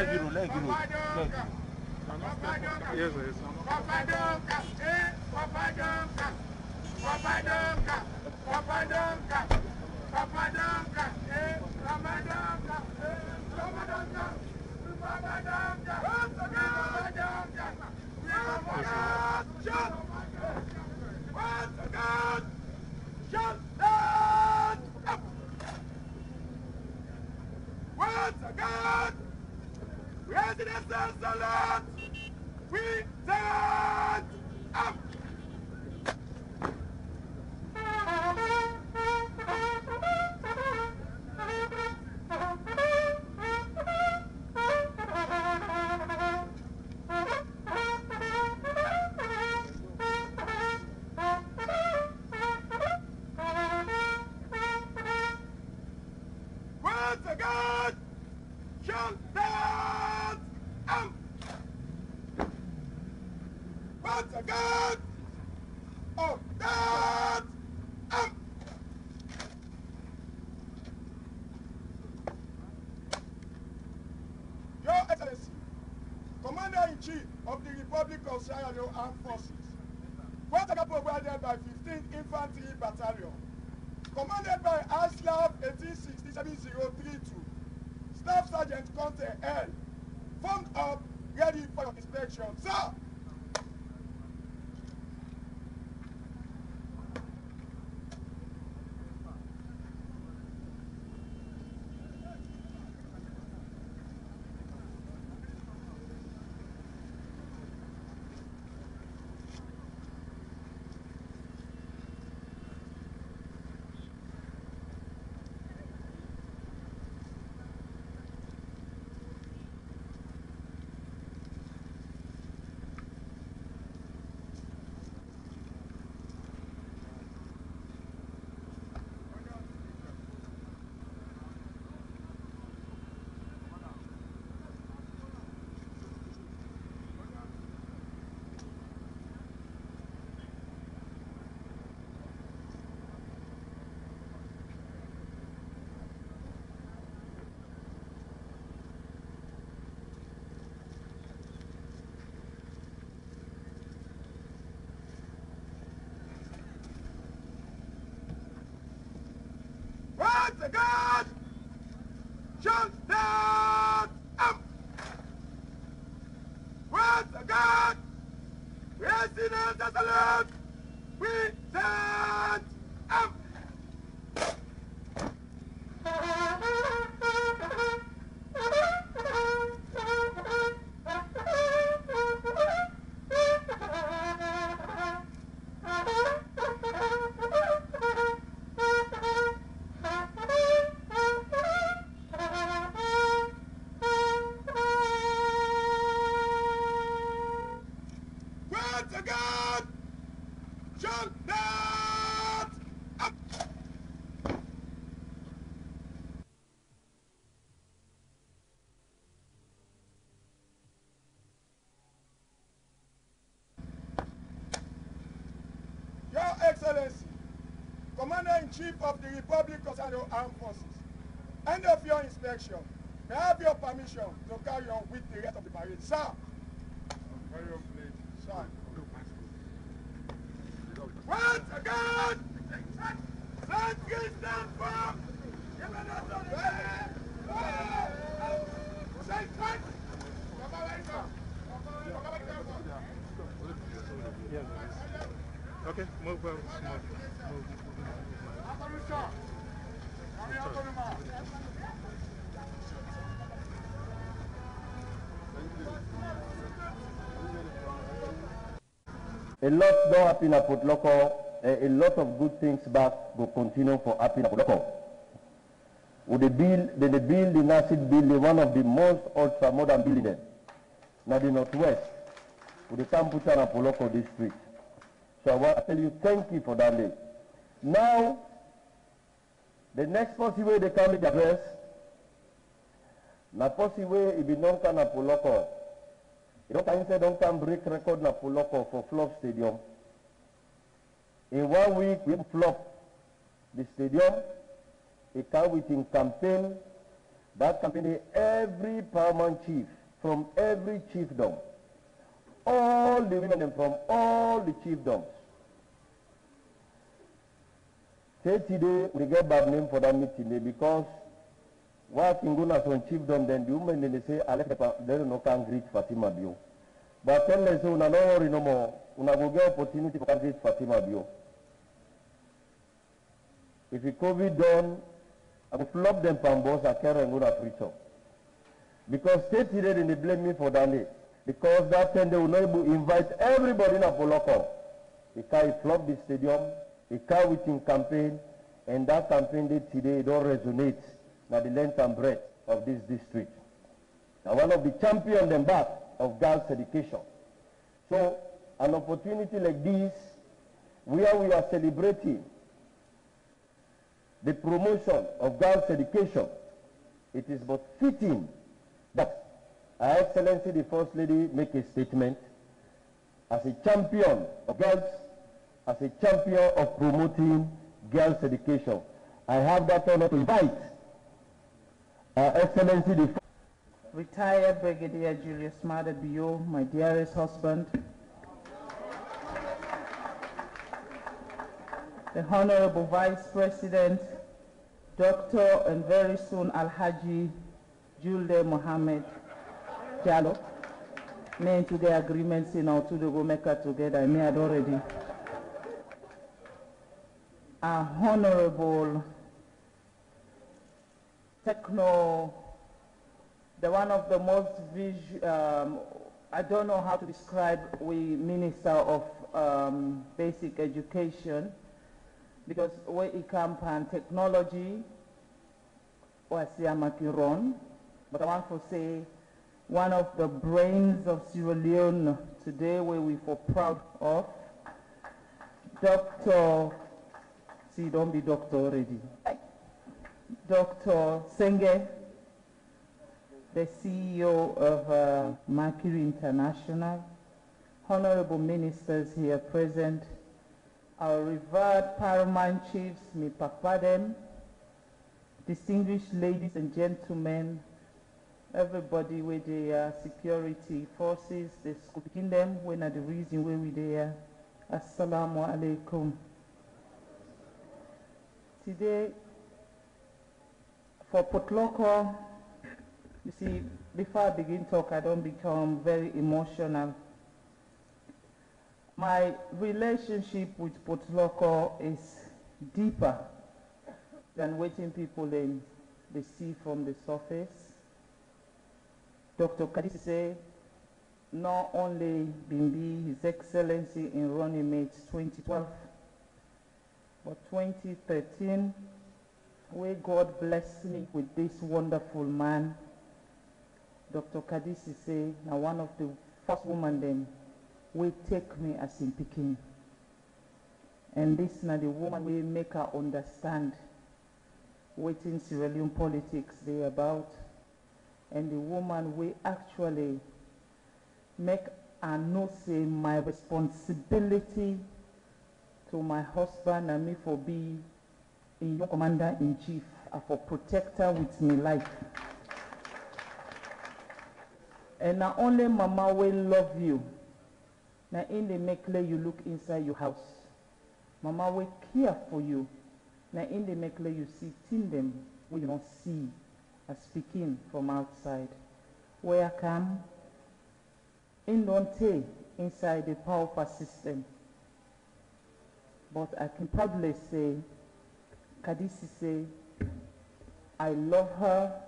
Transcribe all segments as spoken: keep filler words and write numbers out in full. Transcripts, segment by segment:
Yes, yes. God, President Salat, we stand up. Sierra Leone Armed Forces. What are provided by fifteenth Infantry Battalion, commanded by Aslav eighteen sixty-seven zero three two, Staff Sergeant Conte L, formed up, ready for inspection. Sir! The God jump down up. What the God President the Salute, we stand up. Chief of the Republic of Sierra Leone Armed Forces. End of your inspection. May I have your permission to carry on with the rest of the parade, sir? Very pleased, sir. Once again, let me stand firm. Give it up to the head. Say thanks. Okay, move forward. Move. A lot though happen at Port Loko, a, a lot of good things back will continue for happen at Port Loko. With the build, the, the build, the massive building, one of the most ultra modern buildings, now the northwest, with the Kampucha and Port Loko district. So I want to tell you thank you for that day. Now, the next possible way they can be addressed, na possible way if you don't come to Port Loko, you know, can say don't come break record na Port Loko for flop stadium. In one week we flop the stadium. It can within campaign that company, every paramount chief from every chiefdom, all the women from all the chiefdoms. Say today we get bad name for that meeting because what Inguna from chiefdom, then the women they say they don't know can greet Fatima Bio. But tell us una no worry no more, una will get opportunity to greet Fatima Bio. If you COVID done, I will flop them pambos and carry and go to free shop. Because state today they blame me for that day. Because that time they will not able to invite everybody in a Port Loko. He can flop the stadium, he can within campaign, and that campaign they today don't resonate now the length and breadth of this district. Now one of the champions them back of girls' education. So an opportunity like this, where we are celebrating the promotion of girls' education, it is but fitting that Her Excellency the First Lady make a statement as a champion of girls, as a champion of promoting girls' education. I have that honor to invite Her Excellency the First Retired Brigadier Julius Maada Bio, my dearest husband, the Honorable Vice President, Doctor and very soon Alhaji Juldeh Mohamed Jalloh, made to the agreements in our to the go make it together. I may had already. Our Honorable Techno, the one of the most visual, um, I don't know how to describe we Minister of um, Basic Education. Because we come from technology, or Siamakiron, but I want to say one of the brains of Sierra Leone today, where we for proud of, Doctor See, don't be doctor already. Doctor Sengeh, the C E O of uh, Mercury International, honorable ministers here present. Our revered paramount chiefs, me papadem, distinguished ladies and gentlemen, everybody with their security forces, they scooping them, when are the reason where we there. Assalamu alaikum. Today, for Port Loko, you see, before I begin talk, I don't become very emotional. My relationship with Port Loko is deeper than waiting people in the sea from the surface. Doctor Kadie Sesay, not only been His Excellency in running mate twenty twelve, but twenty thirteen, where God blessed me with this wonderful man. Doctor Kadie Sesay, now one of the first women then, will take me as in picking. And this is the woman will make her understand what in Sierra Leone politics they about. And the woman will actually make her know say my responsibility to my husband and me for being your commander in chief and for protector with me life. And not only mama will love you. Now in the make lay you look inside your house. Mama will care for you. Now in the make lay you see in them we don't see as speaking from outside. Where I come in don't take inside the powerful system. But I can proudly say Kadie Sesay, I love her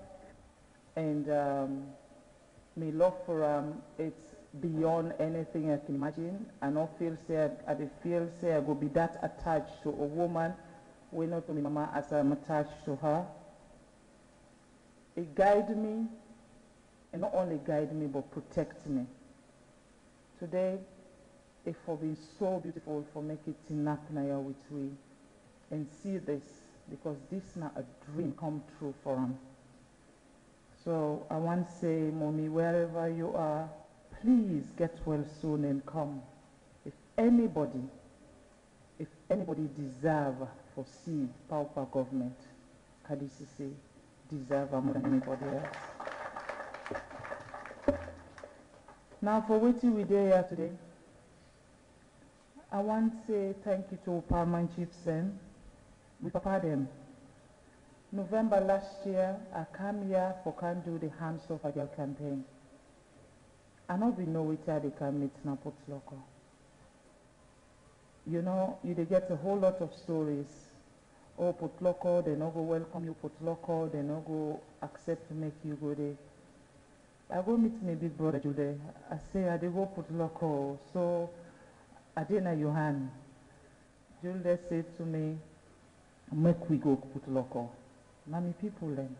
and um, my love for um it's beyond anything I can imagine. I don't feel say I, I feel say I will be that attached to a woman. We're not to my mama as I'm attached to her. It guides me, and not only guide me but protect me. Today, it has been so beautiful for making it in Naknaya with we and see this because this is not a dream come true for him. So I want to say, mommy, wherever you are, please get well soon and come. If anybody, if anybody deserve for see Pauper government, Kadie Sesay deserve her more than anybody else. Now, for waiting we do here today, I want to say thank you to Palma and Chief Sen. We prepared them. November last year, I came here for can do the hands off at your campaign. I know we know which they can meet now, Port Loko. You know, you they get a whole lot of stories. Oh, Port Loko, they no go welcome you, Port Loko, they no go accept to make you go there. I go meet my big brother Juldeh. I say, I did go Port Loko, so I didn't know your hand. Juldeh said to me, make we go Port Loko. Mommy people then.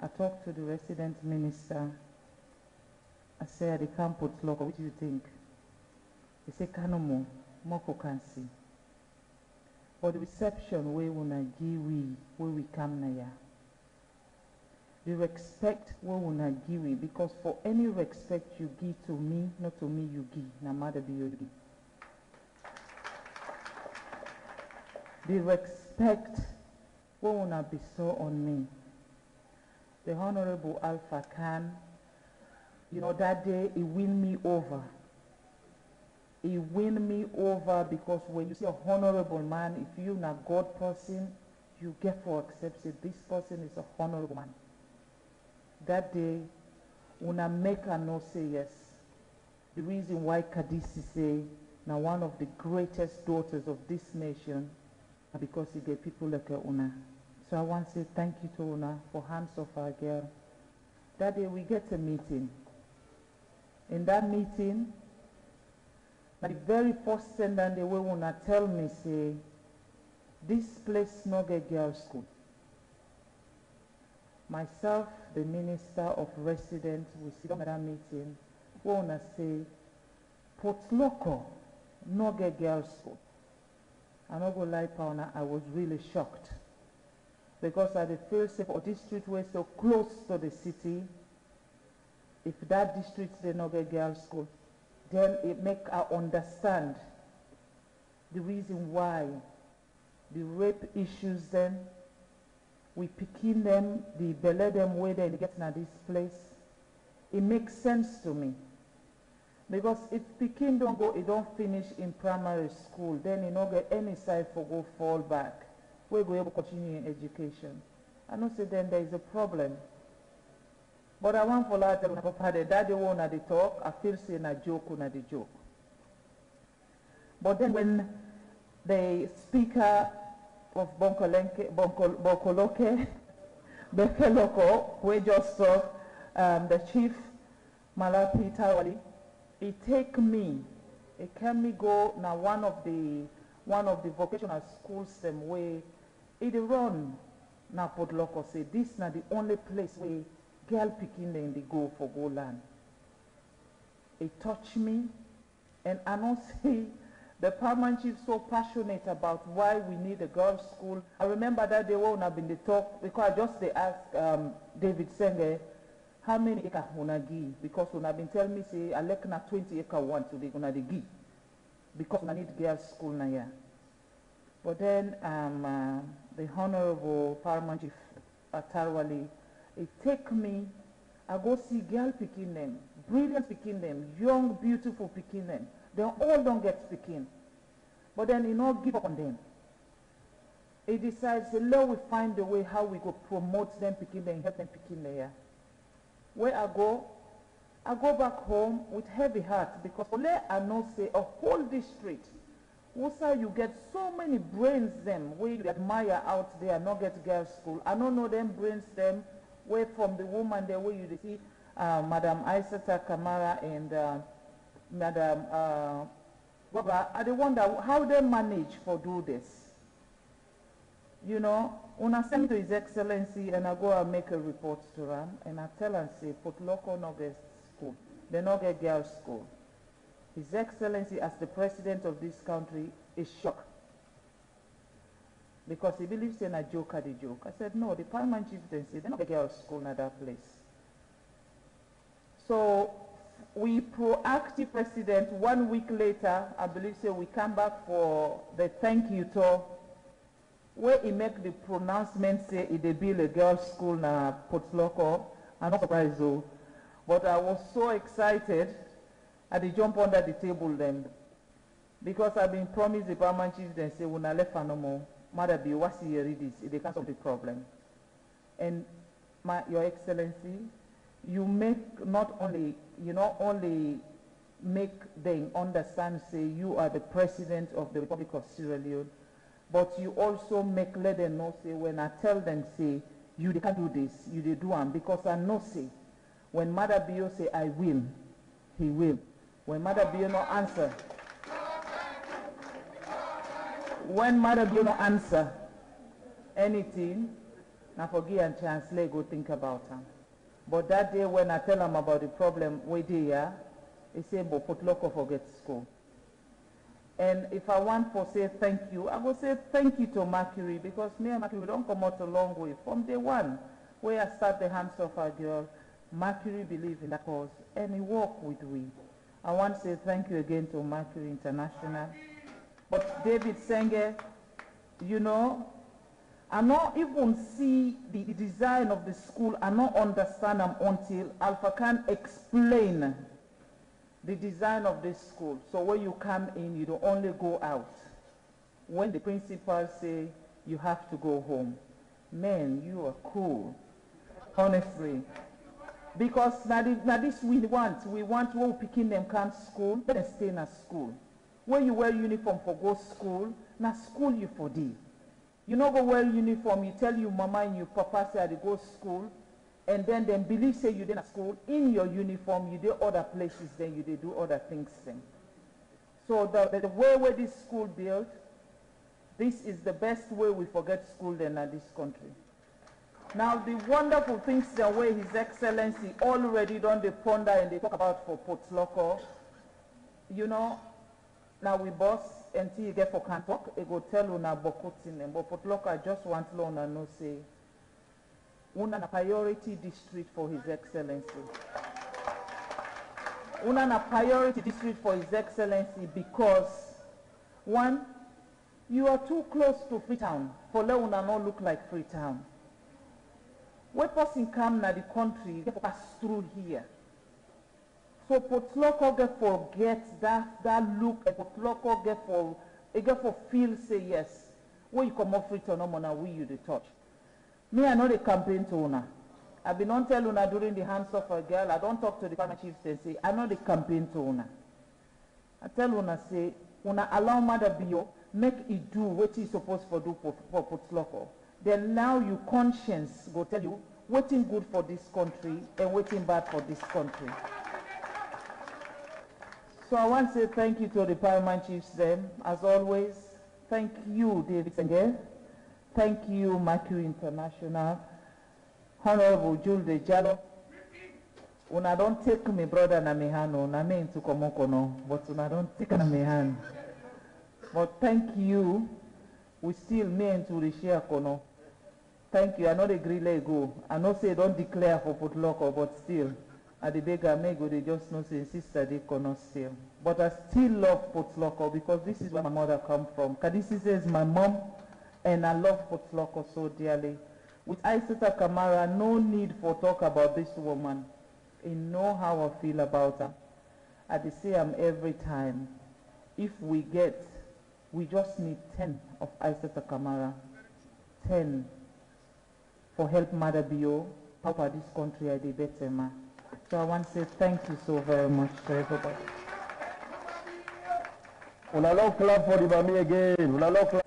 I talked to the resident minister. I said, I can't Port Loko, what do you think? They say, Kanomo, Moko can see. But the reception we wanna give we, where we come naya. The respect we wanna give we, because for any respect you give to me, not to me you give, na Maada Bio give. The respect we wanna be so on me. The Honorable Alpha Khan, you know, that day he win me over. He win me over because when you see a honorable man, if you're not a God person, you get for accepted. This person is a honorable man. That day, una make her no say yes. The reason why Kadie Sesay, now one of the greatest daughters of this nation, because he gave people like una. So I want to say thank you to una for hands of our girl. That day we get a meeting. In that meeting, the very first sentence they were wanna tell me say, this place no get girls school. Myself, the Minister of Residents, we sit at that meeting. We wanna say, Port Loko no get girls school. I'm not gonna lie, Pauna, I was really shocked because I feel safe for this street was so close to the city. If that district they no get girls school, then it make her understand the reason why the rape issues then, we picking them, the belay them where they get to this place. It makes sense to me. Because if picking don't go, it don't finish in primary school, then it don't get any side for go fall back. We go able to continue in education. I know say then there is a problem. But I want for that that they want to talk, I feel saying a joke on the joke. But then when the speaker of Bonkoleke, Bonkoloke, Bekeloko, we just saw um, the chief Malapi Tawali, he take me, he can me go now one of the one of the vocational schools them way, it run now Port Loko say this is the only place where girl picking them they go for go land. It touched me, and I don't see the department chief so passionate about why we need a girls' school. I remember that day when I've been the talk because I just they asked um, David Sengeh how many acre una give because when I've been telling me say I like na twenty acre one today gonna give because I need girls' school na yeah. But then um, uh, the Honorable Department Chief Atarwali. It take me, I go see girl picking them, brilliant picking them, young, beautiful picking them. They all don't get picking. But then he not give up on them. He decides, let we find a way how we go promote them picking them, help them picking them. Where I go, I go back home with heavy heart because I know say a whole district, Wusa, you get so many brains them, we admire out there, not get girls school. I don't know them brains them, way from the woman there where you see uh, Madam Aisata Kamara and uh, Madam uh, Baba, I wonder how they manage for do this. You know, when I send to His Excellency and I go and make a report to her and I tell her say, Port Loko no get school, they no get girls school. His Excellency as the president of this country is shocked. Because he believes in a joke at the joke. I said, no, the department chief didn't say, they're not a girls' school in that place. So we proactive president, one week later, I believe so we come back for the thank you tour. where he make the pronouncement say he did build a girls' school in uh, Port Loko. I'm not surprised though, but I was so excited I did jump under the table then, because I've been promised the Barman children say when I left Anomo, Maada Bio, what's here it is, they can't solve the problem. And my, Your Excellency, you make not only, you not only make them understand, say you are the President of the Republic of Sierra Leone, but you also make let them know, say when I tell them, say, you they can't do this, you they do them, because I know, say, when Maada Bio say, I will, he will. When Maada Bio no answer, when Maada Bio no answer anything, now forgive and translate, go think about him. But that day when I tell him about the problem we did here, he said, but Port Loko forget school. And if I want to say thank you, I will say thank you to Mercury, because me and Mercury don't come out a long way. From day one, where I start the hands of our girl, Mercury believe in the cause, and he walk with we. I want to say thank you again to Mercury International. But David Sengeh, you know, I not even see the design of the school, I not understand them until Alpha can explain the design of this school. So when you come in, you don't only go out. When the principal say, you have to go home. Man, you are cool, honestly. Because now this we want, we want when we picking them come school, then stay in school. When you wear uniform for go school, now school you for day. You no go wear uniform, you tell your mama and your papa say I go school, and then them believe say you did at school, in your uniform, you do other places, then you they do other things then. So the, the way where this school built, this is the best way we forget school then in this country. Now the wonderful things the way His Excellency already done the ponder and they talk about for Port Loko, you know, now we boss, until you get for Kantok, it go tell you now Bokutin and Port Loko. I just want to know, say, una na priority district for His Excellency. Una na priority district for His Excellency because, one, you are too close to Freetown. For let una not look like Freetown. When person come na the country, they pass through here. So Port Loko get forget that that look, and Port Loko get for get for feel say yes. When you come off it or no more, we you the touch. Me I know the campaign to Una. I've been on tell Una during the hands of a girl. I don't talk to the department chiefs and say I know the campaign to Una. I tell Una say Una allow Maada Bio make it do what he supposed for do for, for Port Loko. Then now your conscience go tell you what is good for this country and what is bad for this country. So I want to say thank you to the Paramount Chiefs them, as always. Thank you, David Sengeh. Thank you, Mercury International. Honorable Juldeh Jalloh. Una don't take me brother na me hand, na me into komokono, but una don't take na me hand. But thank you. We still me into the share kono. Thank you. I know the green let go. I know say don't declare for Port Loko, but still. At the beggar may go, they just know say sister they cannot say. But I still love Port Loko because this is where my mother come from. Kadie Sesay is my mom, and I love Port Loko so dearly. With Aisata Kamara, no need for talk about this woman. You know how I feel about her. I say I'm every time. If we get, we just need ten of Aisata Kamara, ten for help Maada Bio, help this country at the better man. So I want to say thank you so very much to everybody. Una long clap for the Bami again. Una long clap.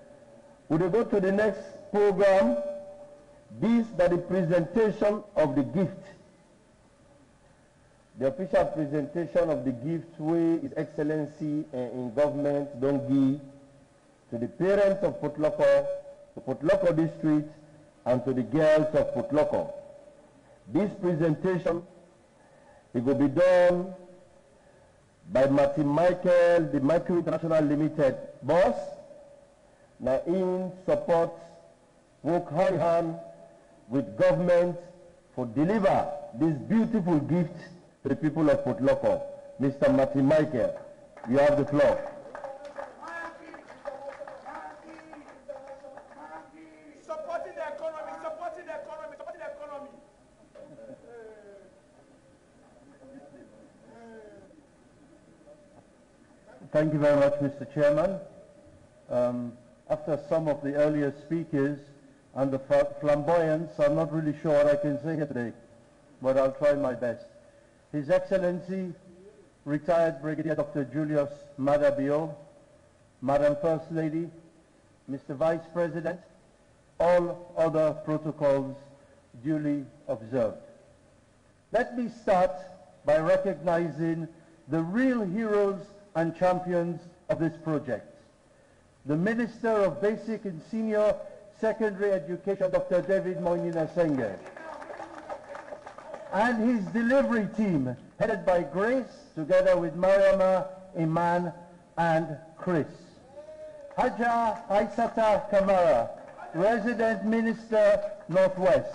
We will go to the next program. This is the presentation of the gift. The official presentation of the gift way His Excellency in government don't give to the parents of Port Loko, to Port Loko district, and to the girls of Port Loko. This presentation it will be done by Martin Michael, the Mercury International Limited boss, now in support, work hand in hand with government for deliver this beautiful gift to the people of Port Loko. Mister Martin Michael, you have the floor. supporting the economy, supporting the economy, supporting the economy. Thank you very much, Mister Chairman. Um, after some of the earlier speakers and the flamboyance, I'm not really sure what I can say here today, but I'll try my best. His Excellency, retired Brigadier Doctor Julius Maada Bio, Madam First Lady, Mister Vice President, all other protocols duly observed. Let me start by recognizing the real heroes and champions of this project. The Minister of Basic and Senior Secondary Education, Doctor David Sengeh, and his delivery team, headed by Grace, together with Mariama, Iman, and Chris. Haja Aisata Kamara, Resident Minister, Northwest.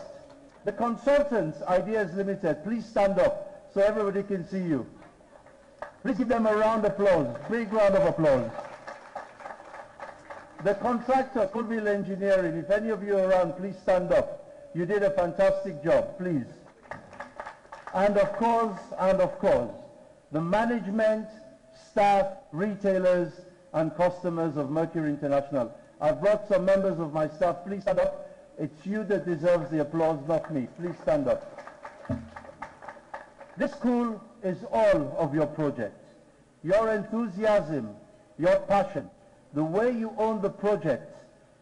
The consultants, Ideas Limited, please stand up so everybody can see you. Please give them a round of applause, big round of applause. The contractor, Kudvil Engineering, if any of you are around, please stand up. You did a fantastic job, please. And of course, and of course, the management, staff, retailers, and customers of Mercury International. I've brought some members of my staff. Please stand up. It's you that deserves the applause, not me. Please stand up. This school is all of your project. Your enthusiasm, your passion, the way you own the project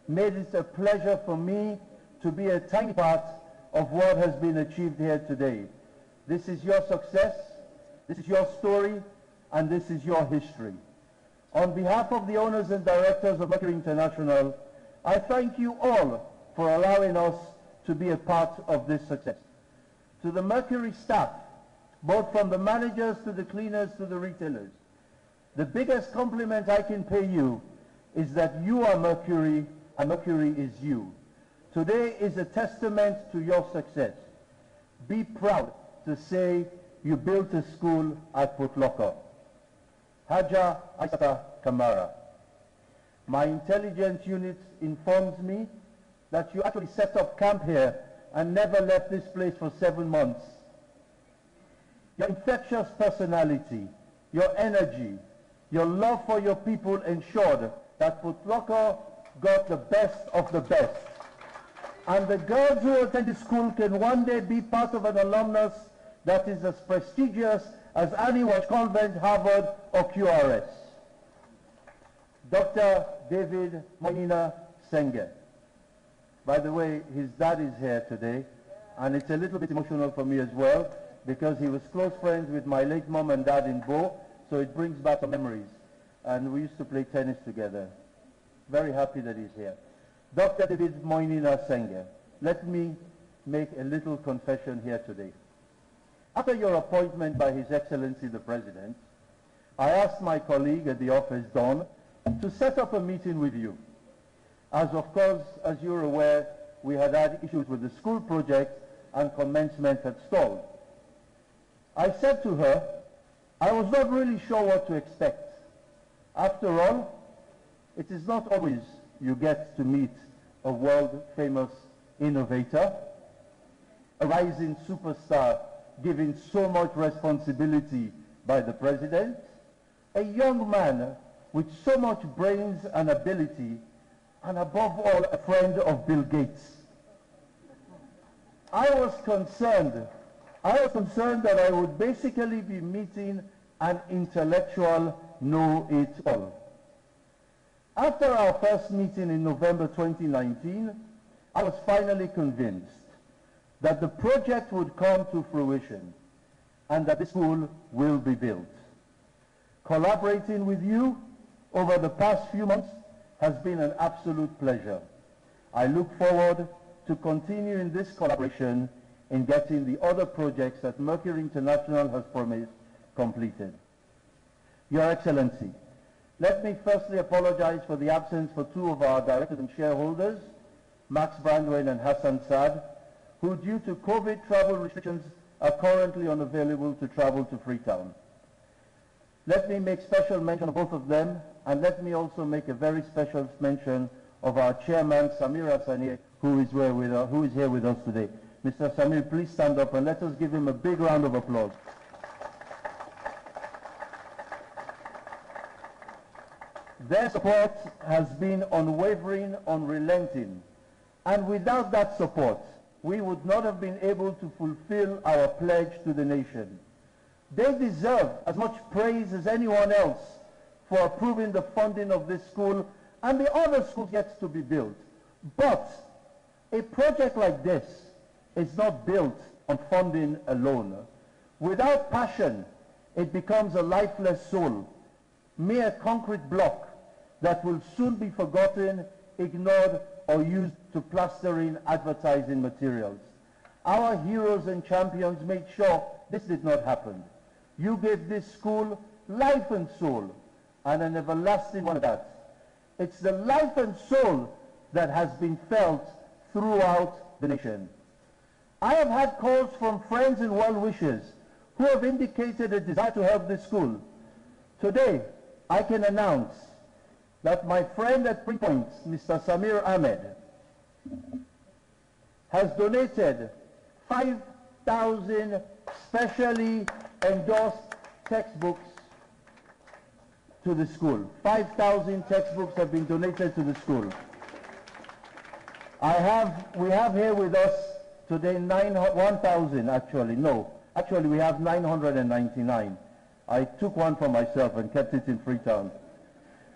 made it a pleasure for me to be a tiny part of what has been achieved here today. This is your success, this is your story, and this is your history. On behalf of the owners and directors of Mercury International, I thank you all for allowing us to be a part of this success. To the Mercury staff, both from the managers to the cleaners to the retailers, the biggest compliment I can pay you is that you are Mercury and Mercury is you. Today is a testament to your success. Be proud to say you built a school at Port Loko. Haja Aisata Kamara. My intelligence unit informs me that you actually set up camp here and never left this place for seven months. Your infectious personality, your energy, your love for your people ensured that Port Loko got the best of the best. And the girls who attended school can one day be part of an alumnus that is as prestigious as Annie Walsh Convent, Harvard, or Q R S. Doctor David Sengeh. By the way, his dad is here today, and it's a little bit emotional for me as well, because he was close friends with my late mom and dad in Bo, so it brings back some memories. And we used to play tennis together. Very happy that he's here. Doctor David Sengeh, let me make a little confession here today. After your appointment by His Excellency the President, I asked my colleague at the office, Don, to set up a meeting with you. As of course, as you're aware, we had had issues with the school project and commencement had stalled. I said to her, I was not really sure what to expect. After all, it is not always you get to meet a world-famous innovator, a rising superstar given so much responsibility by the President, a young man with so much brains and ability, and above all, a friend of Bill Gates. I was concerned, I was concerned that I would basically be meeting an intellectual know-it-all. After our first meeting in November twenty nineteen, I was finally convinced that the project would come to fruition and that the school will be built. Collaborating with you over the past few months has been an absolute pleasure. I look forward to continuing this collaboration in getting the other projects that Mercury International has promised completed. Your Excellency, let me firstly apologize for the absence for two of our directors and shareholders, Max Van Wynn and Hassan Saad, who due to COVID travel restrictions are currently unavailable to travel to Freetown. Let me make special mention of both of them, and let me also make a very special mention of our chairman, Samir Asaneh, who is, where with us, who is here with us today. Mister Samir, please stand up and let us give him a big round of applause. Their support has been unwavering, unrelenting, and without that support, we would not have been able to fulfill our pledge to the nation. They deserve as much praise as anyone else for approving the funding of this school and the other schools yet to be built. But a project like this is not built on funding alone. Without passion, it becomes a lifeless soul, mere concrete block that will soon be forgotten, ignored, or used to plaster in advertising materials. Our heroes and champions made sure this did not happen. You gave this school life and soul, and an everlasting one that. It's the life and soul that has been felt throughout the nation. I have had calls from friends and well-wishers who have indicated a desire to help this school. Today, I can announce that my friend at Printpoint, Mister Samir Ahmed, has donated five thousand specially endorsed textbooks to the school. five thousand textbooks have been donated to the school. I have, we have here with us today one thousand actually, no, actually we have nine hundred ninety-nine. I took one for myself and kept it in Freetown.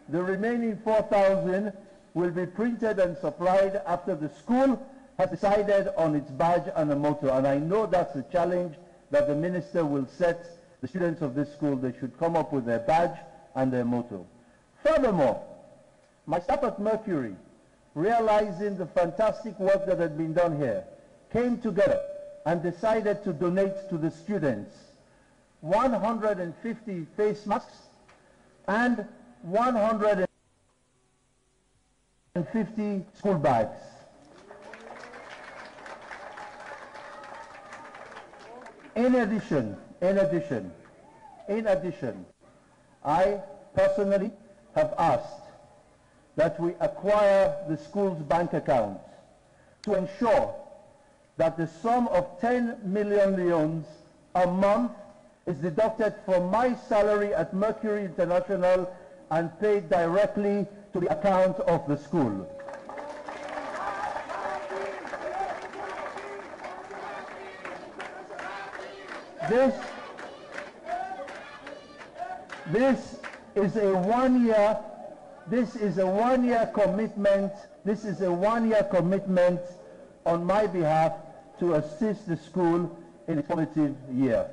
The remaining four thousand will be printed and supplied after the school has decided on its badge and a motto. And I know that's a challenge that the minister will set the students of this school. They should come up with their badge and their motto. Furthermore, my staff at Mercury, realizing the fantastic work that had been done here, came together and decided to donate to the students one hundred fifty face masks and one hundred fifty school bags. In addition, in addition, in addition, I personally have asked that we acquire the school's bank account to ensure that the sum of ten million leones a month is deducted from my salary at Mercury International and paid directly to the account of the school. This, this is a one-year, this is a one-year commitment, this is a one-year commitment on my behalf to assist the school in its formative year.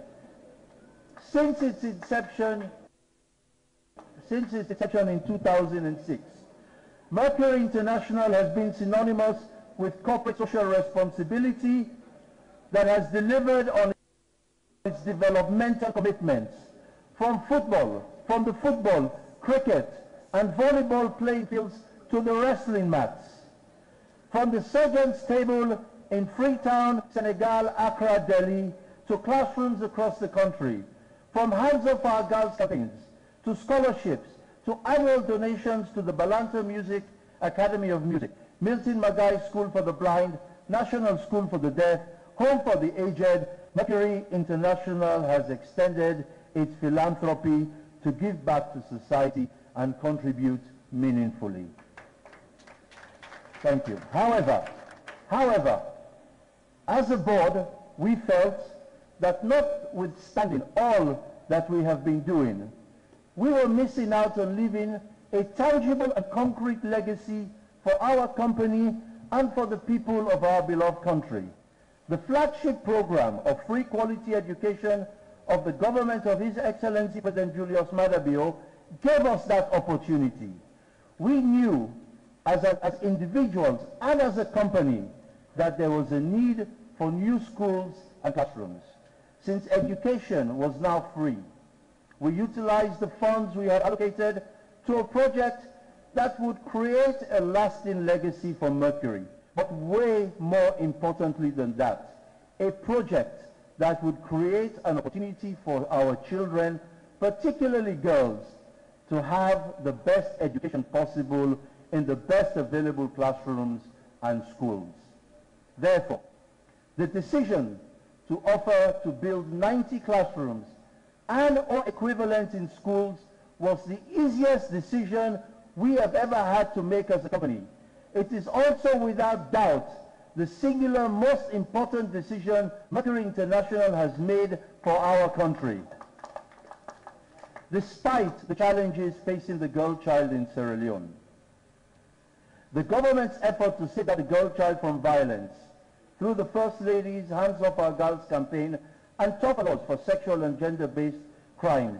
Since its inception, since its inception in two thousand six, Mercury International has been synonymous with corporate social responsibility that has delivered on its developmental commitments. From football, from the football, cricket, and volleyball playing fields to the wrestling mats. From the surgeon's table in Freetown, Senegal, Accra, Delhi, to classrooms across the country. From Hands Up Our Girls campaigns, to scholarships, to annual donations to the Balanta Music Academy of Music, Milton Magai School for the Blind, National School for the Deaf, Home for the Aged, Mercury International has extended its philanthropy to give back to society and contribute meaningfully. Thank you. However, however, as a board, we felt that notwithstanding all that we have been doing, we were missing out on leaving a tangible and concrete legacy for our company and for the people of our beloved country. The flagship program of free quality education of the government of His Excellency President Julius Maada Bio gave us that opportunity. We knew as, a, as individuals and as a company that there was a need for new schools and classrooms. Since education was now free, we utilized the funds we had allocated to a project that would create a lasting legacy for Mercury. But way more importantly than that, a project that would create an opportunity for our children, particularly girls, to have the best education possible in the best available classrooms and schools. Therefore, the decision to offer to build ninety classrooms and or equivalent in schools was the easiest decision we have ever had to make as a company. It is also without doubt the singular most important decision Mercury International has made for our country. Despite the challenges facing the girl child in Sierra Leone, the government's effort to save the girl child from violence through the First Lady's Hands Off Our Girls campaign and tough laws for sexual and gender-based crimes,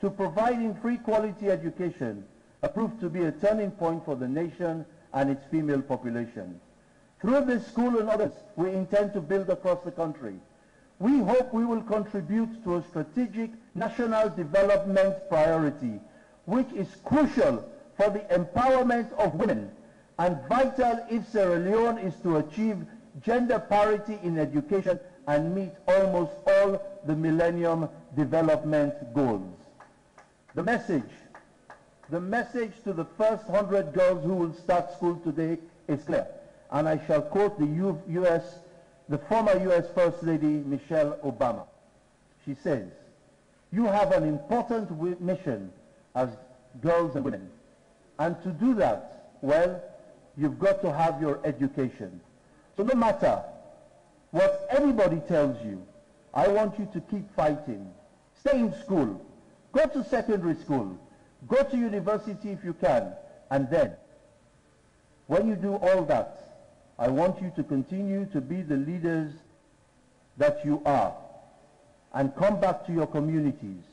to providing free quality education, proved to be a turning point for the nation and its female population. Through this school and others, we intend to build across the country. We hope we will contribute to a strategic national development priority, which is crucial for the empowerment of women and vital if Sierra Leone is to achieve gender parity in education and meet almost all the Millennium Development Goals. The message, the message to the first hundred girls who will start school today is clear. And I shall quote the, U S, the former U S First Lady, Michelle Obama. She says, "You have an important mission as girls and women. And to do that, well, you've got to have your education. So no matter what anybody tells you, I want you to keep fighting. Stay in school. Go to secondary school. Go to university if you can. And then, when you do all that, I want you to continue to be the leaders that you are and come back to your communities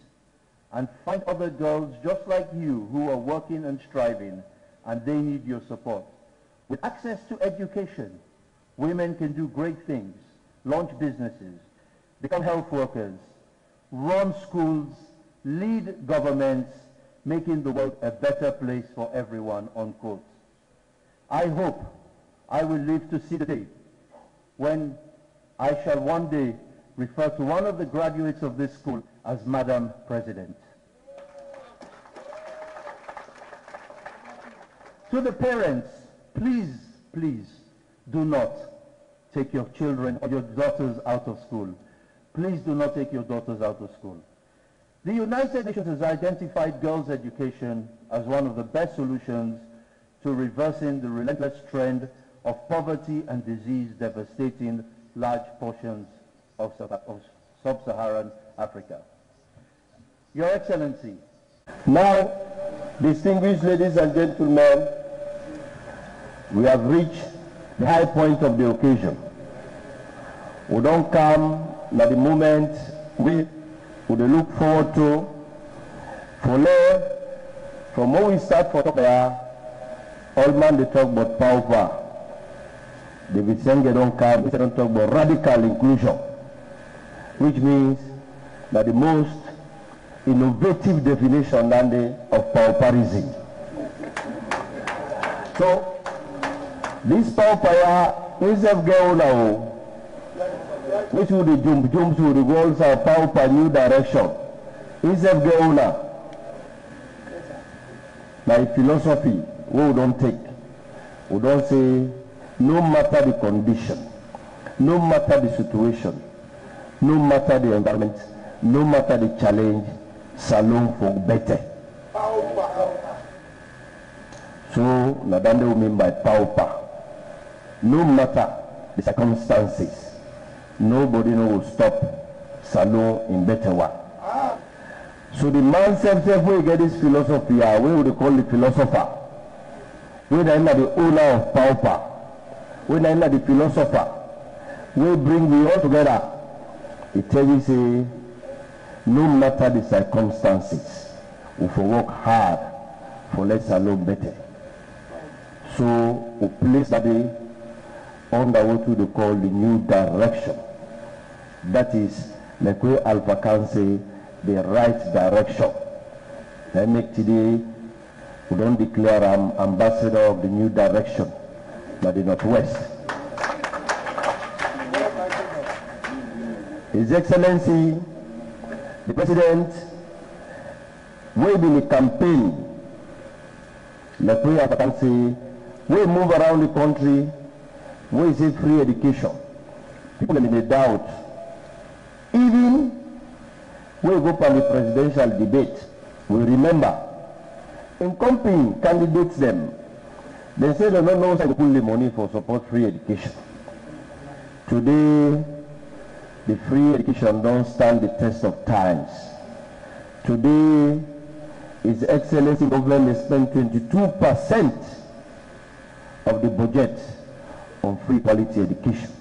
and find other girls just like you who are working and striving, and they need your support. With access to education, women can do great things, launch businesses, become health workers, run schools, lead governments, making the world a better place for everyone," unquote. I hope I will live to see the day when I shall one day refer to one of the graduates of this school as Madam President. To the parents, please, please do not take your children or your daughters out of school. Please do not take your daughters out of school. The United Nations has identified girls' education as one of the best solutions to reversing the relentless trend of poverty and disease devastating large portions of sub-Saharan Africa. Your Excellency, now, distinguished ladies and gentlemen, we have reached the high point of the occasion. We don't come at the moment we would look forward to, for now, from where we start for there, all man they talk about power. David Sengeh don't come, they don't talk about radical inclusion, which means that the most innovative definition than the, of pauperism. So, this pauper is a girl now, which would the jump, jump to the goals of pauper new direction. Is a girl now. My philosophy, we don't take, we don't say, no matter the condition, no matter the situation, no matter the environment, no matter the challenge, salon for better. So, Nadande we mean by pauper. No matter the circumstances, nobody will stop salon in better one. So the man himself, we get this philosophy, we would call it philosopher. We are not the owner of pauper. We are not the philosopher. We bring we all together. It tells you, no matter the circumstances, we for work hard for let's alone better. So we place that on the what we call the new direction. That is, like we Alpha can say, the right direction. I make today. We don't declare I'm ambassador of the new direction, but the Northwest. His Excellency, the President, we've been a campaign. Like we have a country, we move around the country, Where is it free education? People are in doubt. Even when we go for the presidential debate, we remember incumbent candidates them. They say they don't know how to pull the money for support free education. Today, the free education don't stand the test of times. Today, His Excellency government spent twenty-two percent of the budget on free quality education.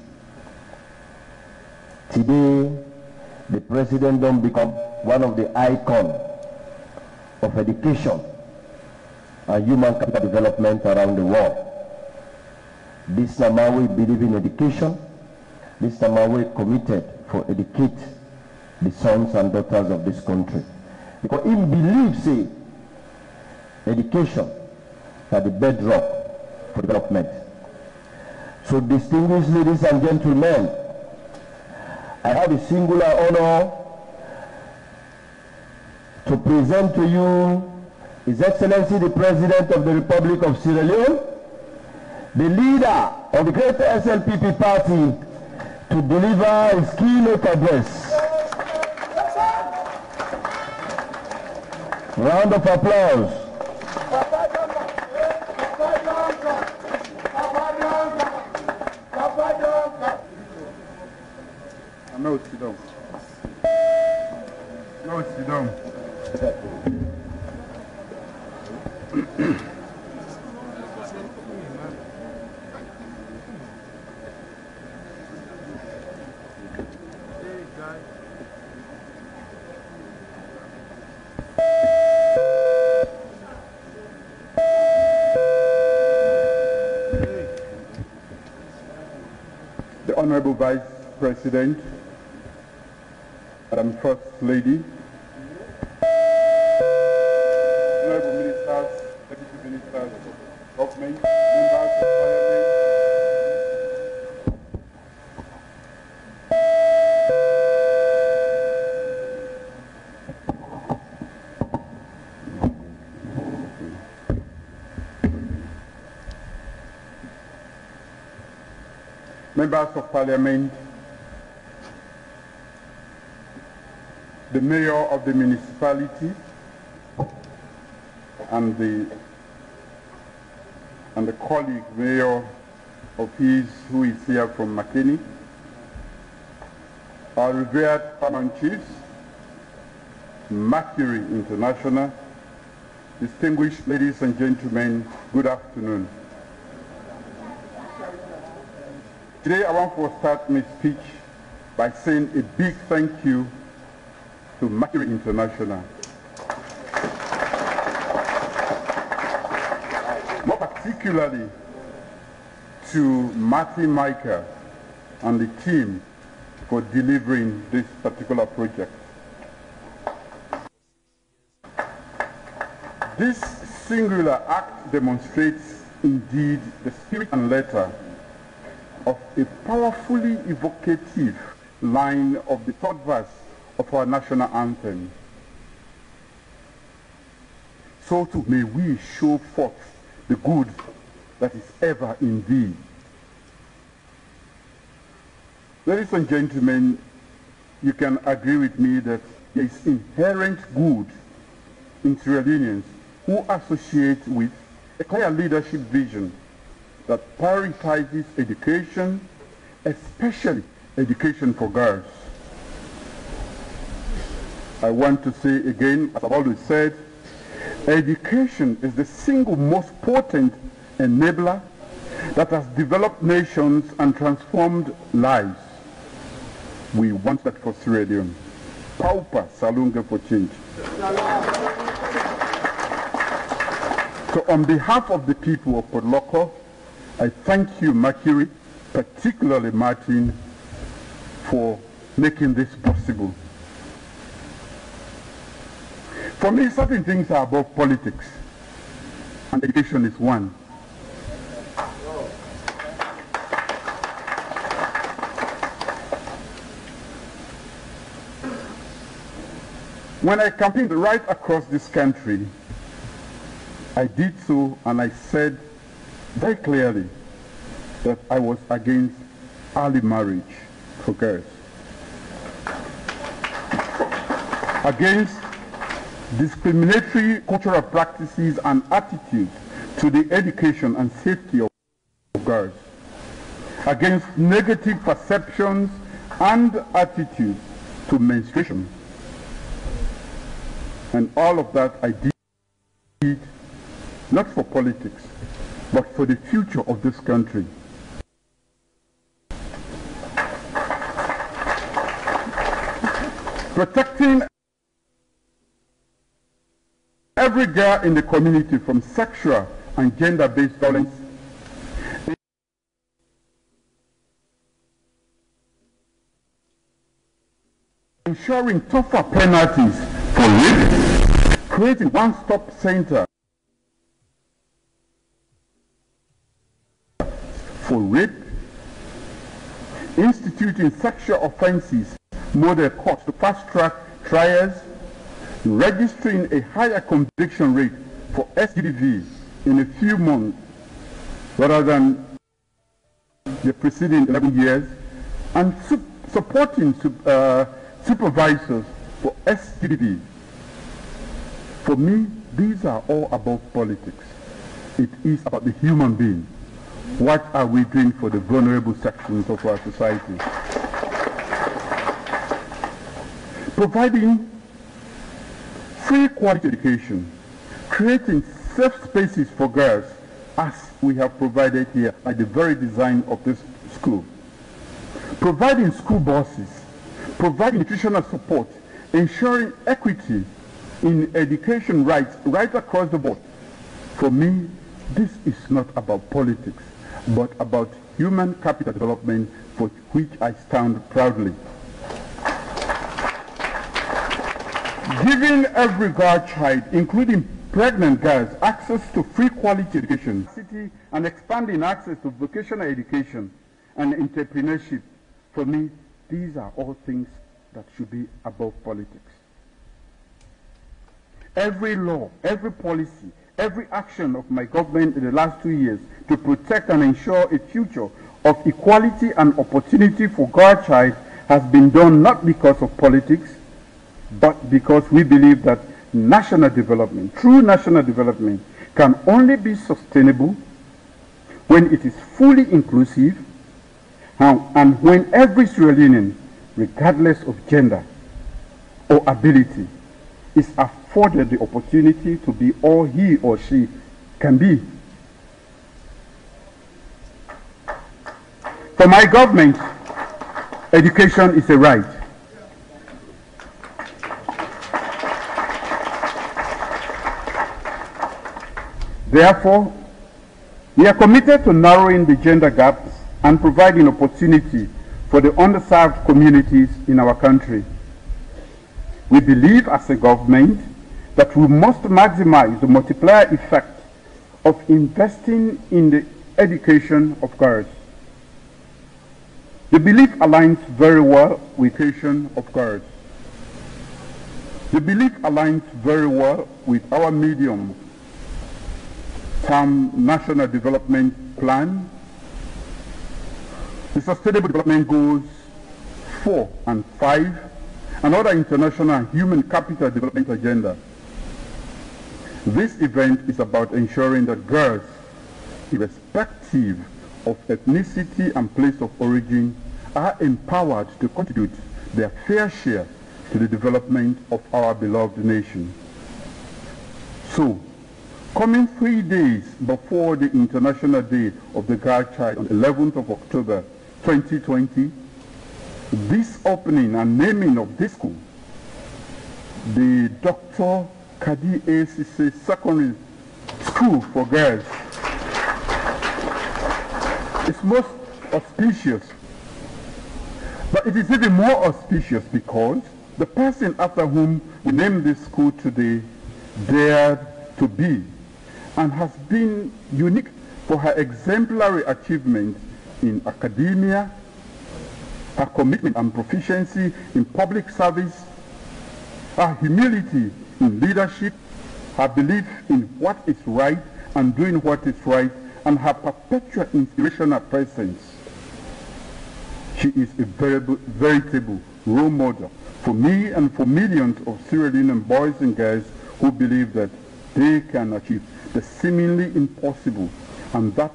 Today, the president don't become one of the icons of education and human capital development around the world. This time we believe in education. This time we committed for educate the sons and daughters of this country. Because he believes, say, education are the bedrock for development. So distinguished ladies and gentlemen, I have the singular honor to present to you His Excellency the President of the Republic of Sierra Leone, the leader of the great S L P P party, to deliver his keynote address. Round of applause. No, it's you don't. No, it's you don't. Honorable Vice President, Madam First Lady, Honorable Ministers, Deputy Ministers of Government, Members of Members of Parliament, the Mayor of the municipality, and the and the colleague Mayor of his who is here from Makeni, our revered Paramount Chiefs, Mercury International, distinguished ladies and gentlemen, good afternoon. Today I want to start my speech by saying a big thank you to Mercury International. More particularly to Martin Michael and the team for delivering this particular project. This singular act demonstrates indeed the spirit and letter of a powerfully evocative line of the third verse of our national anthem. So too may we show forth the good that is ever in thee. Ladies and gentlemen, you can agree with me that there is inherent good in Sierra Leoneans who associate with a clear leadership vision that prioritizes education, especially education for girls. I want to say again, as I've always said, education is the single most potent enabler that has developed nations and transformed lives. We want that for Sierra Leone. Pauper Salunga for change. So on behalf of the people of Port Loko, I thank you, Mercury, particularly Martin, for making this possible. For me, certain things are above politics, and education is one. When I campaigned right across this country, I did so and I said very clearly, that I was against early marriage for girls, against discriminatory cultural practices and attitudes to the education and safety of girls, against negative perceptions and attitudes to menstruation. And all of that I did not for politics, but for the future of this country. Protecting every girl in the community from sexual and gender-based violence . Ensuring tougher penalties for rape, creating one-stop center for rape, instituting sexual offenses model courts to fast-track trials, registering a higher conviction rate for S T D Vs in a few months rather than the preceding eleven years, and su supporting uh, supervisors for S T D Vs. For me, these are all about politics. It is about the human being. What are we doing for the vulnerable sections of our society? Providing free quality education, creating safe spaces for girls, as we have provided here by the very design of this school. Providing school buses, providing nutritional support, ensuring equity in education rights right across the board. For me, this is not about politics, but about human capital development, for which I stand proudly. Giving every girl child, including pregnant girls, access to free quality education, and expanding access to vocational education and entrepreneurship. For me, these are all things that should be above politics. Every law, every policy, every action of my government in the last two years to protect and ensure a future of equality and opportunity for girl child has been done not because of politics, but because we believe that national development, true national development, can only be sustainable when it is fully inclusive and when every Sierra Leonean, regardless of gender or ability, is afforded the opportunity to be all he or she can be. For my government, education is a right. Therefore, we are committed to narrowing the gender gaps and providing opportunity for the underserved communities in our country. We believe as a government that we must maximize the multiplier effect of investing in the education of girls. The belief aligns very well with education of girls. The belief aligns very well with our medium term national development plan, the Sustainable Development Goals four and five, and other international human capital development agenda. This event is about ensuring that girls, irrespective of ethnicity and place of origin, are empowered to contribute their fair share to the development of our beloved nation. So, coming three days before the International Day of the Girl Child on eleventh of October twenty twenty, this opening and naming of this school, the Doctor Kadie Sesay Secondary School for Girls, is most auspicious. But it is even more auspicious because the person after whom we name this school today dared to be, and has been unique for her exemplary achievement in academia, her commitment and proficiency in public service, her humility in leadership, her belief in what is right and doing what is right, and her perpetual inspirational presence. She is a veritable role model for me and for millions of Sierra Leonean boys and girls who believe that they can achieve the seemingly impossible, and that,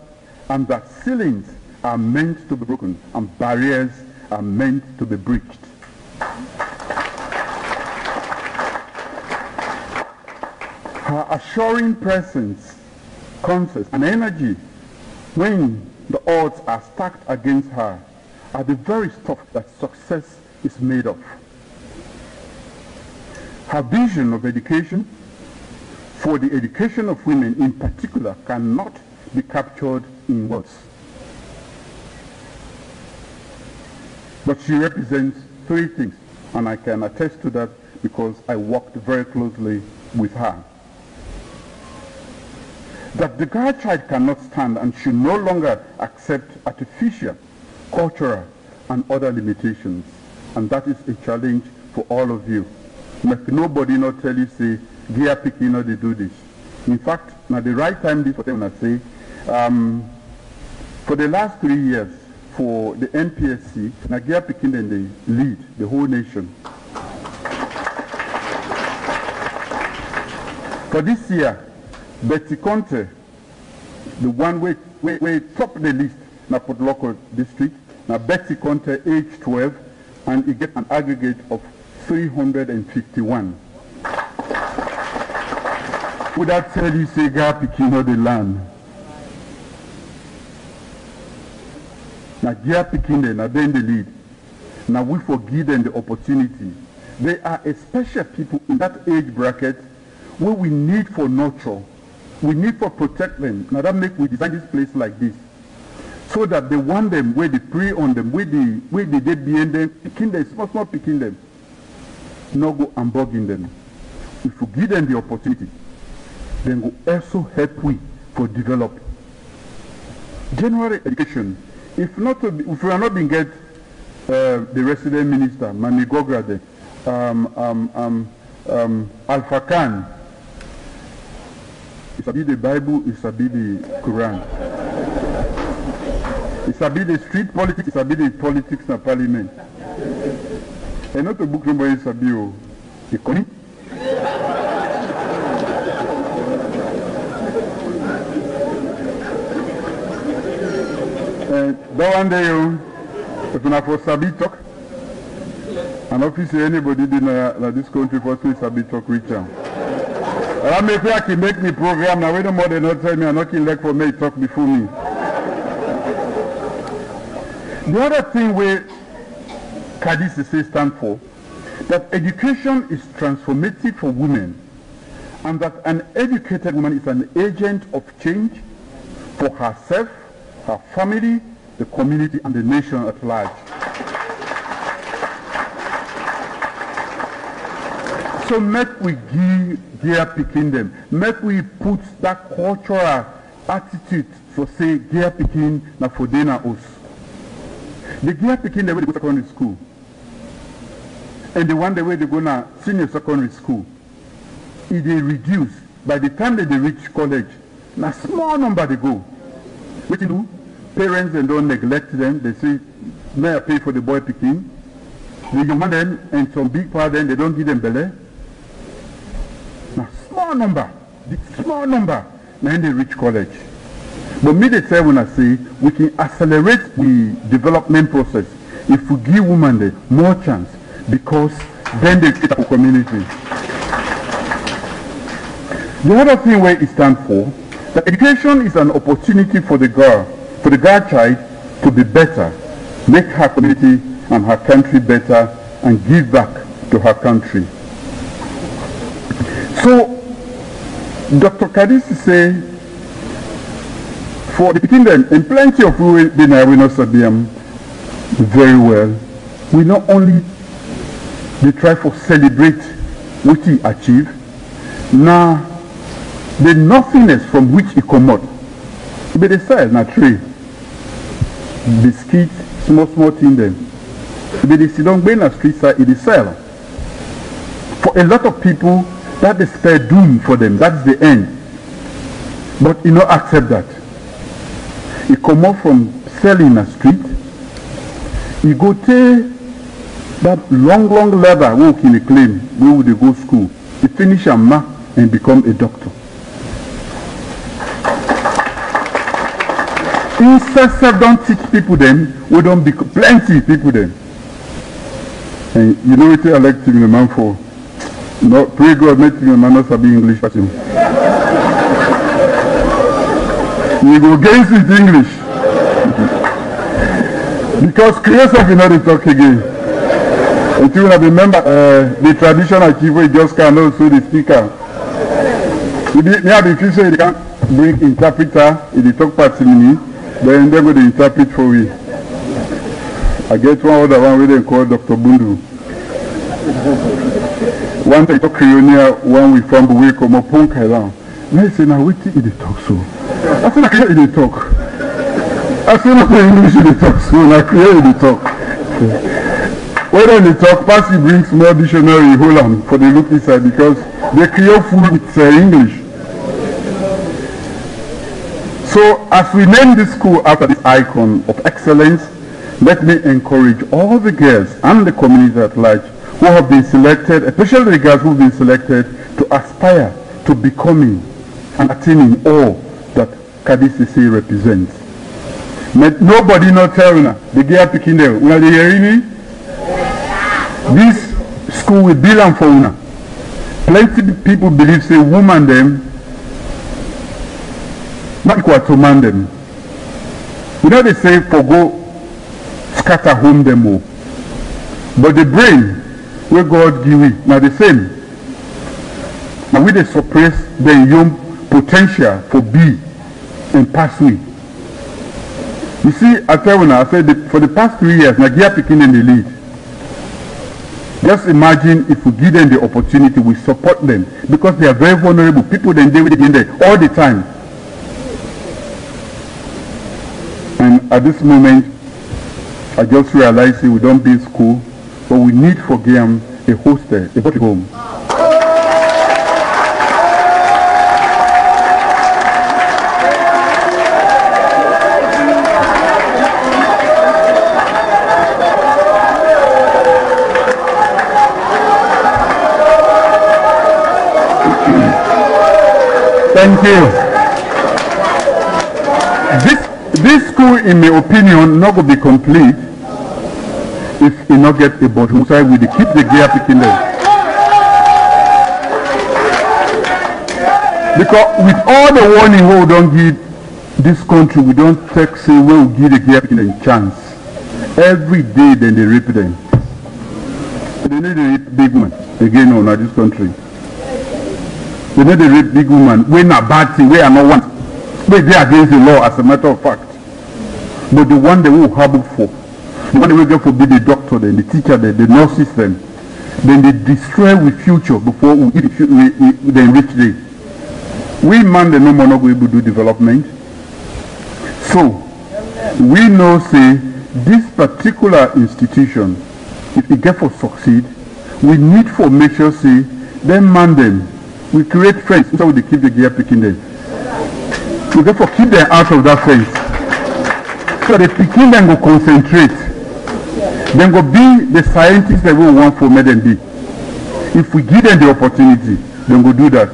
and that ceilings are meant to be broken and barriers are meant to be breached. Her assuring presence, confidence, and energy when the odds are stacked against her are the very stuff that success is made of. Her vision of education, for the education of women in particular, cannot be captured in words. But she represents three things, and I can attest to that because I worked very closely with her. That the girl child cannot stand and should no longer accept artificial, cultural, and other limitations, and that is a challenge for all of you. Make nobody not tell you, say, gear picking, not they do this. In fact, now the right time this for them, I say, um, for the last three years, for the N P S C, now gear picking, then they lead the whole nation. For this year, Betty Conte, the one way, way, way top the list, na Port Loko district, now Betty Conte, age twelve, and you get an aggregate of three hundred fifty-one. Without telling you, say, girl picking of the land. Now, girl picking them, now they're in the lead. Now, we forgive them the opportunity. They are a special people in that age bracket where we need for nurture, we need for protect them. Now, that make we design this place like this, so that they want them, where they prey on them, where they, where they, they behind them, picking them, small, small picking them. Not go and bugging them. If we give them the opportunity, then will also help we for develop. General education, if not, if we are not being get uh, the resident minister, Mami Gograde, um, um, um, um, Alpha Khan, it's a bit the Bible, it's a bit the Quran. It's a bit the street politics, it's a bit the politics in parliament. And not a book number is a bio economy. That one day, if not for Sabi talk, an officer anybody in uh, this country for Sabi talk richer. I make sure I can make me program now. Wait a minute, not tell me I'm not in like for me talk before me. The other thing we Kadie Sesay stand for, that education is transformative for women, and that an educated woman is an agent of change for herself, her family, the community, and the nation at large. So make we give gear picking them. Make we put that cultural attitude for say gear picking na for dena us. The gear picking the way they go to secondary school, and the one the way they go na senior secondary school, if they reduce by the time that they reach college, na small number they go. What you do? Parents and don't neglect them. They say, may I pay for the boy picking? They demand them and some big part then they don't give them belay. Now small number, the small number, then they reach college. But me they say when I say we can accelerate the development process if we give women the more chance, because then they get our community. The other thing where it stands for, that education is an opportunity for the girl, for the girl child to be better, make her community and her country better, and give back to her country. So, Doctor Kadie Sesay, for the picking them, and plenty of women in Arena Sabiam very well, we not only they try to celebrate what he achieved, now the nothingness from which he come out, but they sell na tree. Biscuit, small small thing them. But they sit down on street side, it is sell. For a lot of people, that is fair doom for them. That's the end. But you know, accept that. you come out from Selina Street, you go to that long, long ladder walk in a claim, where would they go to school? You finish a math and become a doctor. Incessant don't teach people them, we don't be plenty people them. And you know what I like to be a man for? No, pray God, not to be a man, not to be English person. You go against it English. Because creation will not talk again. And you remember uh, the traditional people just can also the speaker. You have the Christian, you can bring interpreter, you talk part to me, then they will interpret for me. I get one other one where they call Doctor Bundu. One they talk Creole, one we from we come up punk around. I say now we did they talk so. I said I can't they talk. I said not the English they talk so, I create they talk. When they talk, Patsy brings more dictionary in Holland for the look inside because they create food with uh, English. So as we name this school after this icon of excellence, let me encourage all the girls and the community at large who have been selected, especially the girls who have been selected, to aspire to becoming and attaining all that Kadie Sesay represents. But nobody not tell you, the girl picking there, you know, they hear me? This school will build and fauna. Plenty of people believe say woman them not equal to man them. You know they say forgo scatter home them all. But the brain where God give it now the same. Now we they suppress the young potential for be and pass we. You see, I tell you now, I said for the past three years, Nagia picking in the lead. Just imagine if we give them the opportunity, we support them because they are very vulnerable people. Then they will be in there all the time. And at this moment, I just realized we don't build school, but we need for them a hostel, a boarding home. Thank you. This, this school, in my opinion, not going to be complete if it not get a board home. So I will keep the gear picking them. Because with all the warning we don't give this country, we don't take say we will give the gear picking them chance. Every day then they rip them. They need to rip big man again on this country. They need to rape big women. We're not bad thing. We are not one. But they are against the law as a matter of fact. But the one they will harbor for, the one they will get for be the doctor, then the teacher, then the nurse system, then they destroy the future before we, we, we then reach the. We man the no more not able to do development. So we know say this particular institution, if it get for succeed, we need for make sure say them man them. We create friends, so we keep the gear picking them. We therefore keep them out of that fence. So the picking them will concentrate. Then go be the scientists that we want for made them be. If we give them the opportunity, then we'll do that.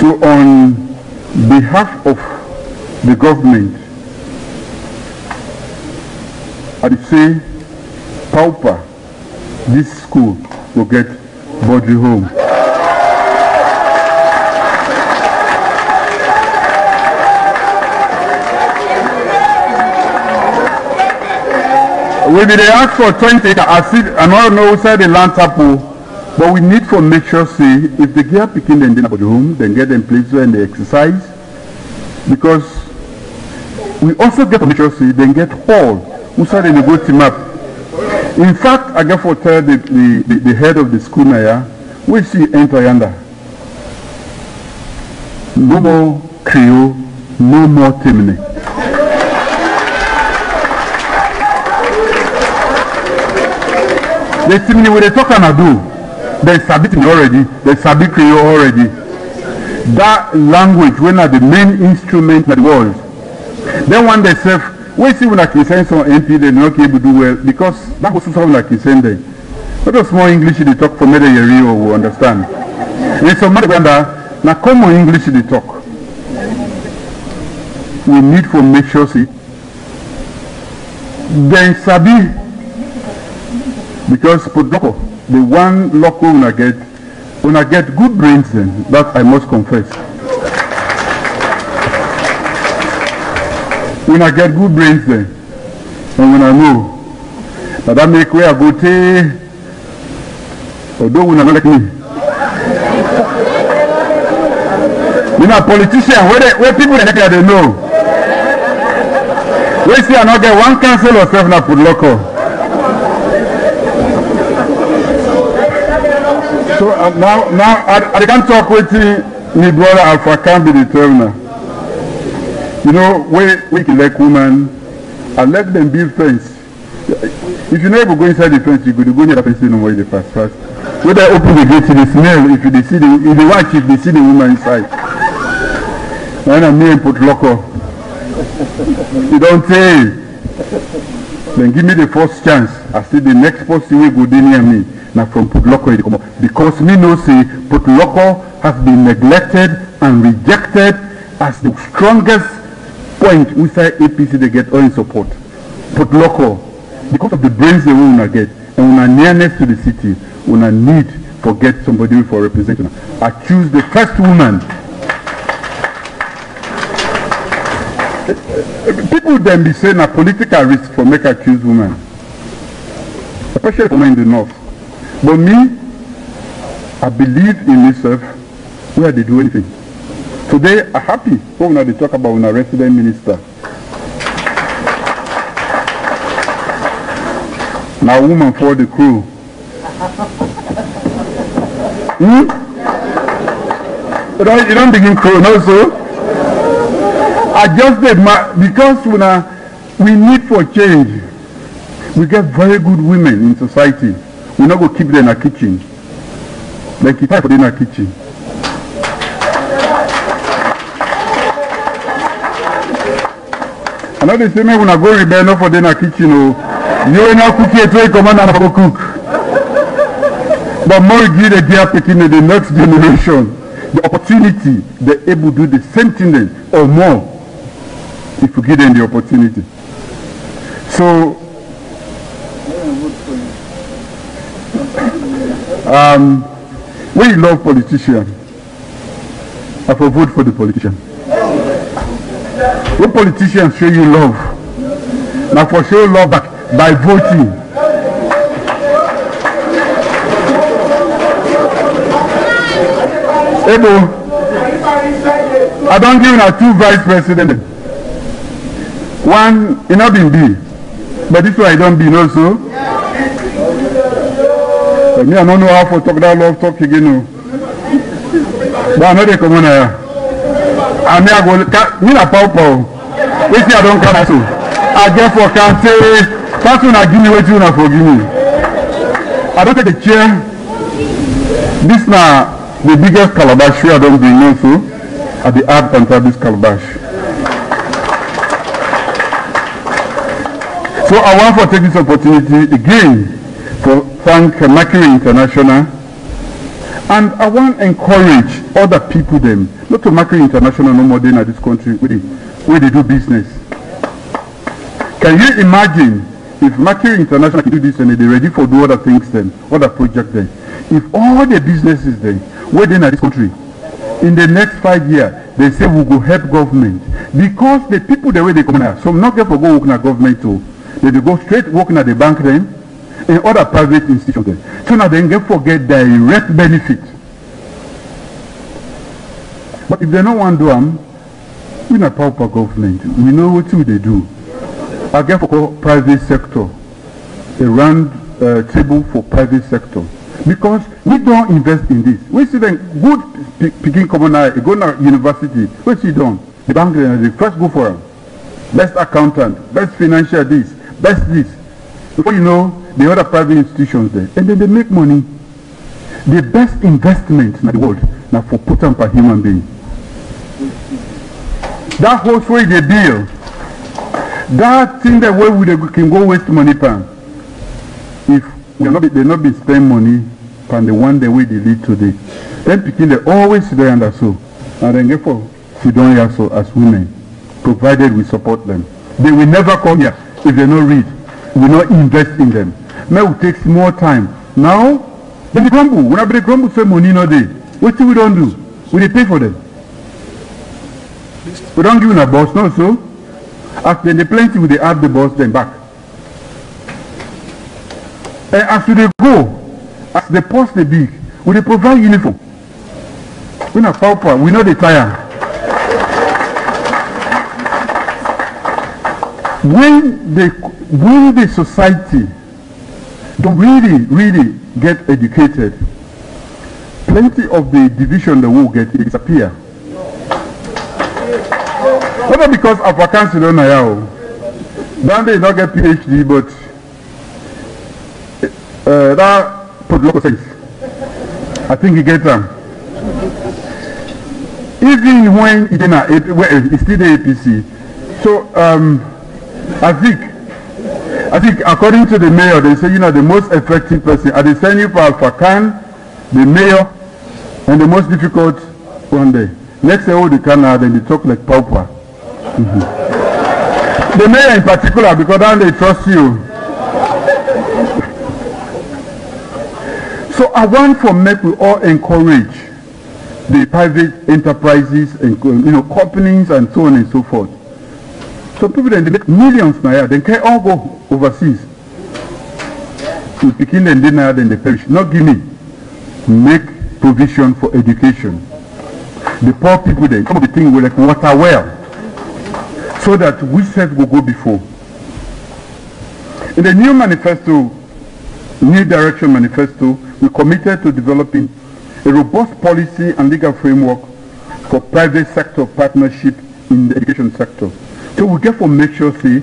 So on behalf of the government, I'd say pauper, this school will get body home. When they ask for twenty, I see, I don't know outside the land tapu, but we need to make sure, see, if they get picking them about the home, then get them places and they exercise, because we also get to make sure, see, then get hall, outside the go team up. In fact, I get for tell the, the, the, the head of the school now, we see enter yonder. No more Creole, no more Temine. They see me when they talk and I do. They sabi me already. They sabi Creole already. That language, when are the main instrument in the world, Then one they say, we see when I send some M P, they not able to do well because that was something like you send them. But of small English they talk for me they real will understand. In some Uganda, now common English they talk. We need to make sure see. Then Sabi, because Port Loko, the one local when I get, when I get good brains then, that I must confess. When I get good brains then, and when I know, but that make way I go to, although when I don't like me. You know, politicians, where, they, where people they, they know. We see I not get one council or seven at Port Loko. So uh, now, now I, I can't talk with my brother Alpha can't be the terminal. You know, we we can like women and let them build fence. If you never go inside the fence, you could go near the fence no more in the past fast. When they open the gate to the smell, if they see the if they watch if they see the woman inside. When I'm here in Port Loko. You don't say. Then give me the first chance. I see the next person will go near me. Now from Port Loko, because me know say Port Loko has been neglected and rejected as the strongest point inside A P C they get all in support. Port Loko, because of the brains they will get and when I nearness to the city, when I need to get somebody for representation, I choose the first woman. People then be saying a political risk for make accused women, especially women in the north. But me, I believe in myself where they do anything. Today, I'm happy when they talk about when a resident minister. Now, woman for the crew. Hmm? You don't, you don't begin crew, no, so? I just did my, because when I, we need for change. We get very good women in society. We're not going to keep them in our kitchen. They keep them in our kitchen. I know they say, when I go rebel, not for them in our kitchen. Oh. You ain't not cooking, so you come on and go cook. But more give the dear picking in the next generation. The opportunity, they're able to do the same thing then, or more. If you give them the opportunity. So, um, we love politicians. I will vote for the politician. When politicians show you love, now for show love back by voting. Ebo, I don't give now two vice presidents. One, it not been B, but this one I don't be no so. Yeah. Me, I don't know how to talk that love talk again no. But I know they come on here. I mean I go, me na pow pow. We see I don't come so. I get for Conte. That's when I give me what you na forgive me. I don't take the chair. This na the biggest calabash I don't bring no so. I be hard contra this calabash. So I want to take this opportunity again to thank Mercury International, and I want to encourage other people them, not to Mercury International no more than in this country where they, where they do business. Can you imagine if Mercury International can do this and they're ready for do other things then, other projects then? If all the businesses then, where they in this country, in the next five years, they say we will help government because the people the way they come now, some not get for go working at government too. They go straight working at the bank then and other private institutions then. So now they can forget direct benefit. But if they don't want to do them, we're not power for government. We know what they do. I get for private sector, a round uh, table for private sector. Because we don't invest in this. We see them good picking common eye, go to university. We see them. The bank then they first go for them. Best accountant, best financial this, best this. Before you know, the other private institutions there. And then they make money. The best investment in the world now for put on per human being. That whole way they build. That thing that way we can go waste money pan. If they not be, they not be spend money pan the one day we delete today. Then picking they always sit there and so. And then get for sit down here so as women, provided we support them. They will never come here if they not read. We will not invest in them. Now it takes more time. Now they grumble. When I grumble, say money no day. What do we don't do? We pay for them. We don't give them a boss, no so. After the plenty, we add the boss then back. And after they go, as they post the big, we they provide uniform. We not pauper. We know they tire. When the when the society don't really really get educated, plenty of the division that will get disappear. Not because of vacancy don't know. Then they not get PhD, but uh, that Port Loko says. I think you get them. Even when it's still the A P C. So um, I think, I think according to the mayor, they say you know the most effective person. At the send you for Alpha the mayor, and the most difficult one day. Next day, all the canard and they talk like pauper. Mm-hmm. The mayor in particular, because then they trust you. So I want for make we all encourage the private enterprises and you know companies and so on and so forth. So people then they make millions now, they can all go overseas. To begin and then then they perish. Not give me. Make provision for education. The poor people they come the thing with like water well. So that we said will go before. In the new manifesto, new direction manifesto, we committed to developing a robust policy and legal framework for private sector partnership in the education sector. So we get for make sure see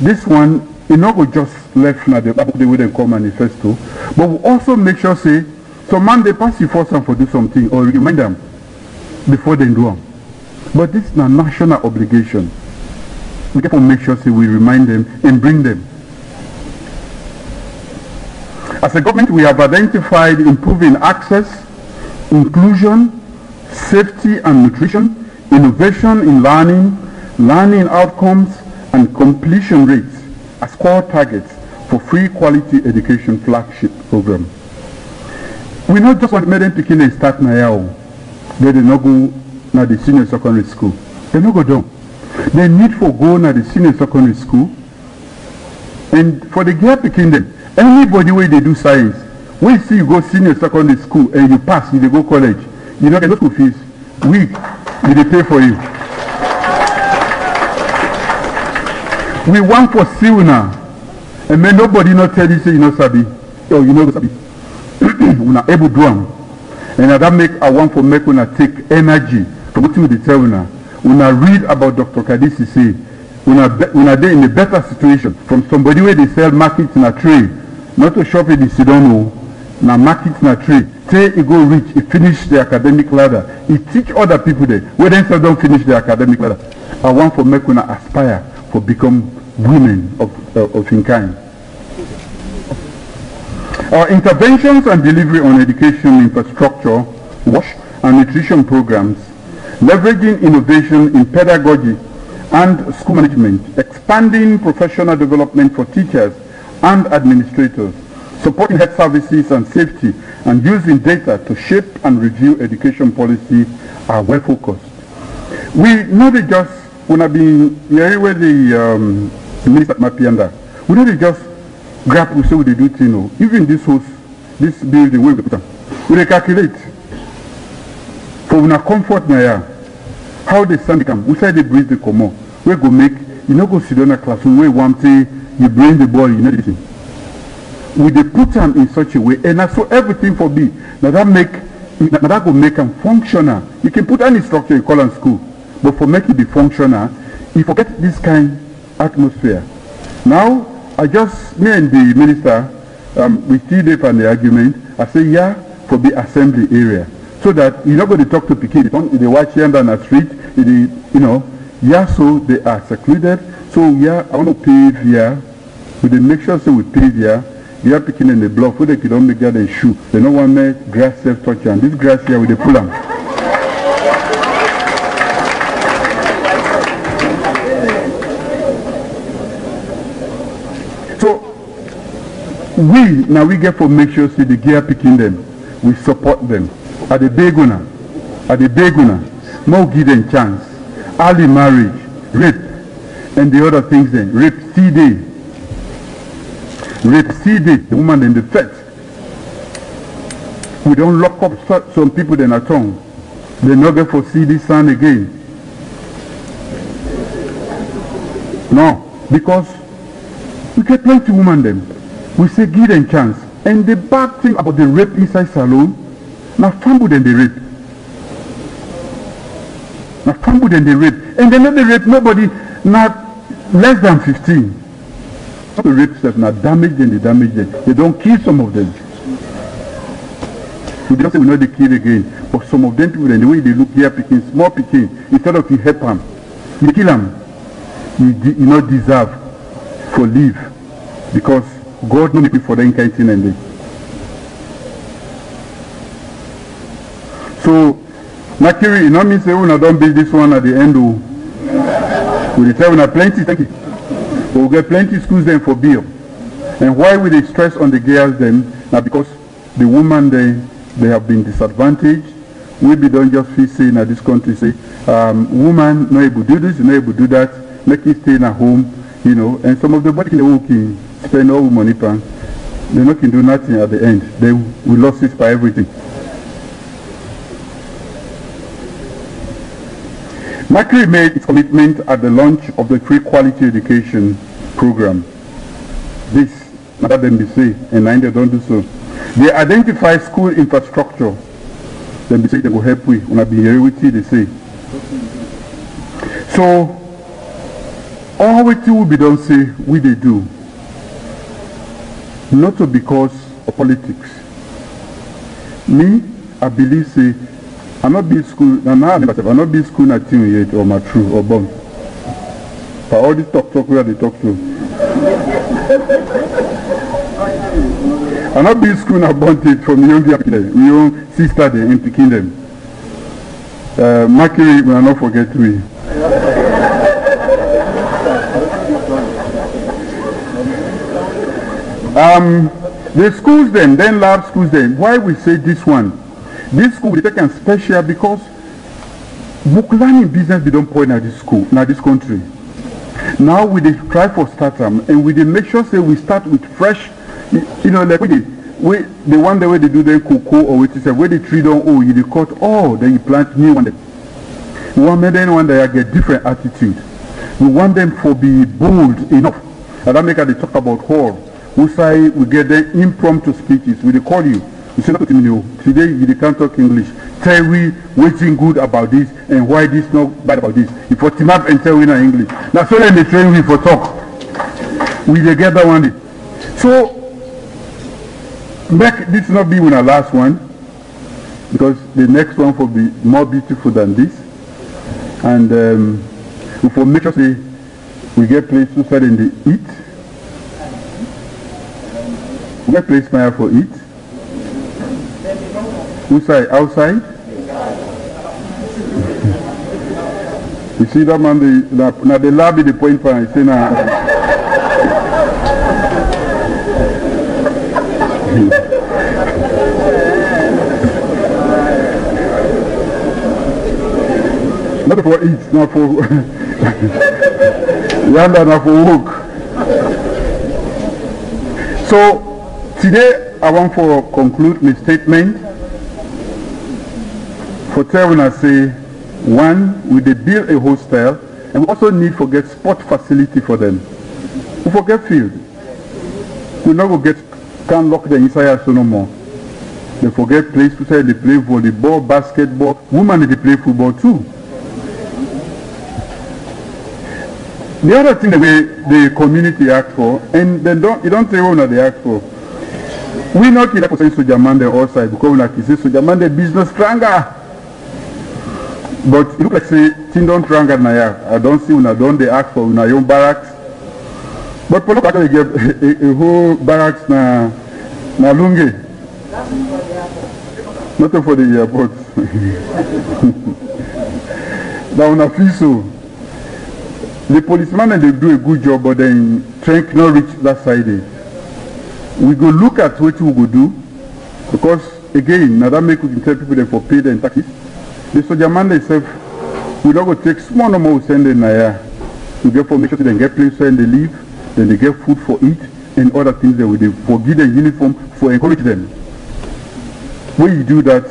this one it not go just left now the way they would call manifesto, but we also make sure say some man they pass you for some for do something or remind them before they do them. But this is a national obligation. We have to make sure so we remind them and bring them. As a government, we have identified improving access, inclusion, safety and nutrition, innovation in learning, learning outcomes, and completion rates as core targets for free quality education flagship program. We not just want Madam Pikine start now, they did not go now the senior secondary school. They not go down. They need for go now the senior secondary school, and for the gap between them, anybody where they do science, we see you go senior secondary school and you pass, you go college, you don't get no school fees. We, they pay for you. We want for seal now, and may nobody not tell you say you know sabi, or you know sabi. We are able to do them, and that make I want for make una take energy from what they tell una. When I read about Doctor Kadie Sesay, when I when I in a better situation from somebody where they sell market in a tray, not to shop in the Sidono, now market in a tray. Say it go rich, it finish the academic ladder, it teach other people there. Where they still don't finish the academic ladder, I want for make una aspire for become women of uh, of in kind. Our interventions and delivery on education infrastructure, wash and nutrition programs. Leveraging innovation in pedagogy and school management, expanding professional development for teachers and administrators, supporting health services and safety, and using data to shape and review education policy are well focused. We not just, when I've been here with the um, Minister Mapianda, we not just grab we say what they do, you know, even this house, this building, we will calculate. For when I comfort now, how the sun come, we say the breeze they come on. We go make, you know go sit down a classroom, we want to, you bring the ball, you know the thing. We they put them in such a way, and I saw everything for be. Now that make, now that go make them functional. You can put any structure you call them school, but for make it be functional, you forget this kind of atmosphere. Now, I just, me and the minister, um, we still there for the argument, I say yeah, for the assembly area. So that you're not going to talk to Pikin, they watch them down the street, they, you know, yeah, so they are secluded, So yeah, I want to pay here. With the make sure so we pay here. They are picking in the block where they could only get their shoe. They don't want me grass self touch and this grass here with the pull them. So we now we get for make sure see the gear picking them. We support them. At the beguna, at the beguna, no give them chance. Early marriage, rape, and the other things then. Rape C day. Rape C day, the woman in the fence. We don't lock up some people then at home. They not get for C D sign again. No, because we get plenty women them. We say give them chance. And the bad thing about the rape inside salon, now fumble then they rape. Now fumble then they rape. And then they rape nobody, not less than fifteen. The rape stuff now damage them, they damage them. They don't kill some of them. We don't say we know they kill again. But some of them people, and the way they look here, picking, small picking, instead of you help them, you kill them. You, de you not deserve for live. Because God knows people for the incarnation and this. So, Mercury, you know me say, oh, I don't build this one at the end. We tell you, plenty, thank you. But we get plenty schools then for bill. And why would they stress on the girls then? Now because the women then, they have been disadvantaged. Maybe don't just feel saying that this country say, um, woman, no able to do this, no able to do that, make it stay at home, you know. And some of the body who can spend all money, they not can do nothing at the end. They we lost it by everything. Mercury made its commitment at the launch of the free quality education program. This, rather than they say, and now they don't do so. They identify school infrastructure. Then they say they will help we. When I be here with you, they say. So, all what you will be done say, we they do. Not because of politics. Me, I believe say, I'm not be school, I'm not be school nothing yet, or my true, or bomb. For all this talk, talk where they talk to. I'm not be school now bonded from young people, we own sister there and picking them. Uh, Mercury will not forget me. um, the schools then, then lab schools then, why we say this one? This school they take and special because book learning business they don't point at this school, now this country. Now we they try for startup and we they make sure say we start with fresh, you know, like we they, we the one the way they do their cocoa or which is a way they treat on oh you they cut oh then you plant new one. We want them one that get different attitude. We want them for be bold enough. And that make they talk about hall. We say we get the impromptu speeches. We they call you. Today you can't talk English. Tell we waiting good about this and why this not bad about this. If you team up and tell we not English. Now so then they train we for talk. We together one day. So make this not be one our last one because the next one will be more beautiful than this. And um if we make sure say we get place to sell and they eat. We get place fire for eat. Outside, outside. You see that man, the, the, now the lab is the point for I say now. Not for eat, not for yonder, not for work. So today I want to conclude my statement. For when I say, one, we they build a hostel, and we also need to get sport facility for them. We forget field. We now get can't lock them inside so no more. They forget place to say they play volleyball, basketball. Women they play football too. The other thing that we, the community act for, and they don't you don't say what they act for. We not in that position to demand the outside because we like to say so demand the business stronger. But it looks like say Tindon Tranga Naya. I don't see Una Don, they ask for Una Yon barracks. But Port Loko actually gave a whole barracks na na Lungi. Nothing for the airport. Now Una Fiso. The policemen and they do a good job, but then train cannot reach that side. We go look at what we go do, because again, now that make we can tell people they for pay their taxes. The soldier man themselves, we don't go take small number we send them there. We get formation, then get place and they leave, then they get food for eat and other things that we do. For give them uniform, for encourage them. When you do that,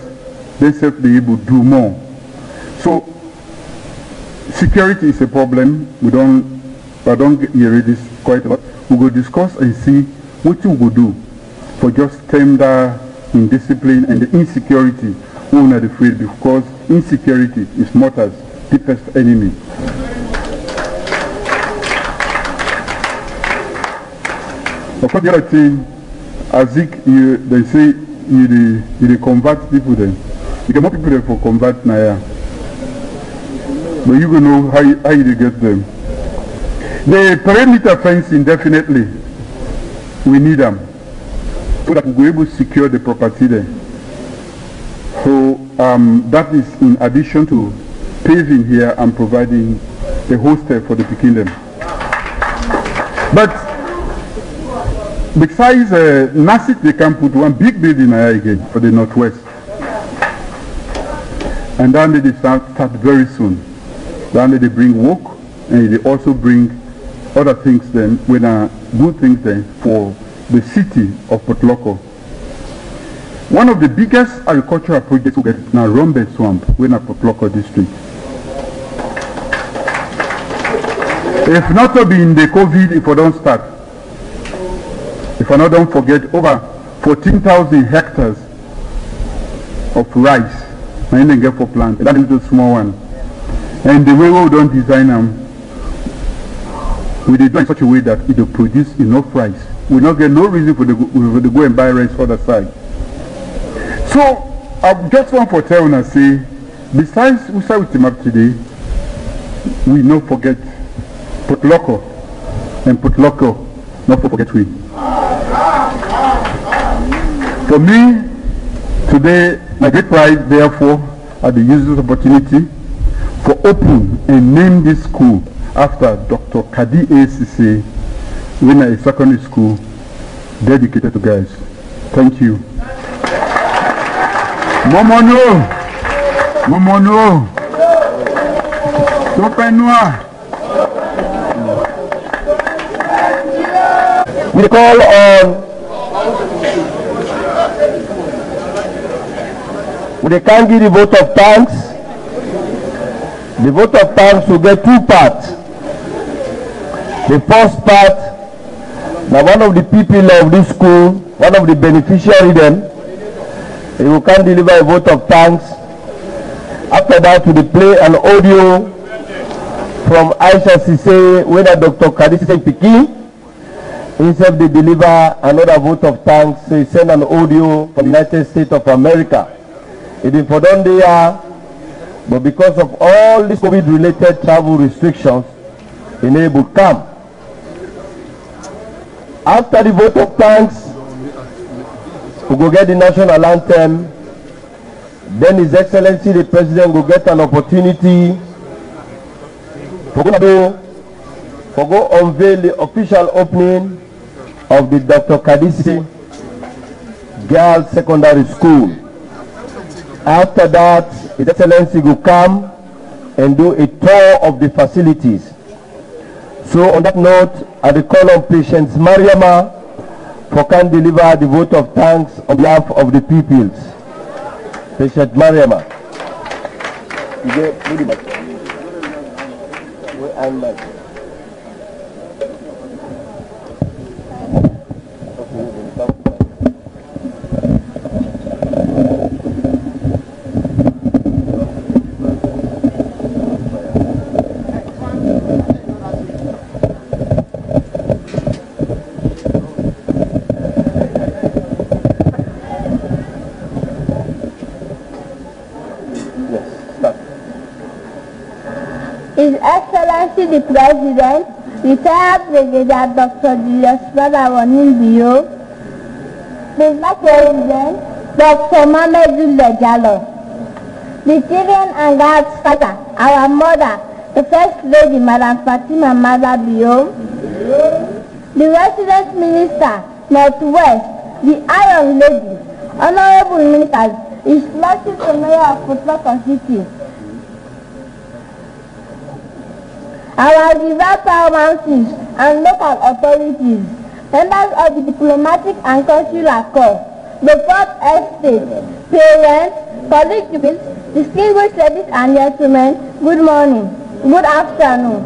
they self they able to do more. So security is a problem. We don't, I don't hear this quite a lot. We will discuss and see what you will do for just tender indiscipline and the insecurity. We're not afraid because insecurity is Mortar's deepest enemy. Of course, the other thing, Azik, you, they say you, you, you convert people then. You get more people there for convert Naya. But you will know how you, how you get them. The perimeter fence indefinitely, we need them so that we're able to secure the property there. So um, that is in addition to paving here and providing a hostel for the Pekin. But besides uh, Nasik, they can put one big building here again for the northwest. And then they start, start very soon. Then they bring work and they also bring other things then, when are good things then for the city of Port Loko. One of the biggest agricultural projects we get is Narombe Swamp, in Port Loko district. If not to be in the COVID, if I don't start, if I not don't forget, over fourteen thousand hectares of rice, I didn't get for plant, that little small one. And the way we don't design them, we do it in such a way that it will produce enough rice. We don't get no reason for the, for the go and buy rice other side. So, I just want to tell you and say, besides we start with Timap today, we not forget Port Loko, and Port Loko, not forget we. For me, today, my great pride, therefore, at the user's opportunity for open and name this school after Doctor Kadie Sesay, when a secondary school dedicated to guys. Thank you. Momono, Momono, Topenoa. We call on. We can give the vote of thanks. The vote of thanks will get two parts. The first part, that one of the people of this school, one of the beneficiaries then, you can deliver a vote of thanks. After that, we play an audio from Aisha Sesay, whether Doctor Kadie Sesay Peking. Instead, they deliver another vote of thanks. They send an audio from the United States of America. It is for them they are, but because of all these COVID-related travel restrictions, unable to come. After the vote of thanks, we go get the national anthem, then His Excellency the President will get an opportunity for go, do, for go unveil the official opening of the Doctor Kadie Sesay Girls Secondary School. After that, His Excellency will come and do a tour of the facilities. So on that note, at the call of Patience Mariama, for can deliver the vote of thanks on behalf of the peoples. Patient Mariama. to the President, retired Brigadier Doctor Julius Maada Bio, Mister President, Doctor Mohamed Jalloh, the children and God's father, our mother, the First Lady, Madam Fatima Bio, the Resident Minister, Northwest, the Iron Lady, Honorable Ministers, is Lottie the Mayor of Port Loko City, our river power mountains and local authorities, members of the diplomatic and consular corps, the Fourth Estate, parents, colleagues, distinguished ladies and gentlemen, good morning, good afternoon.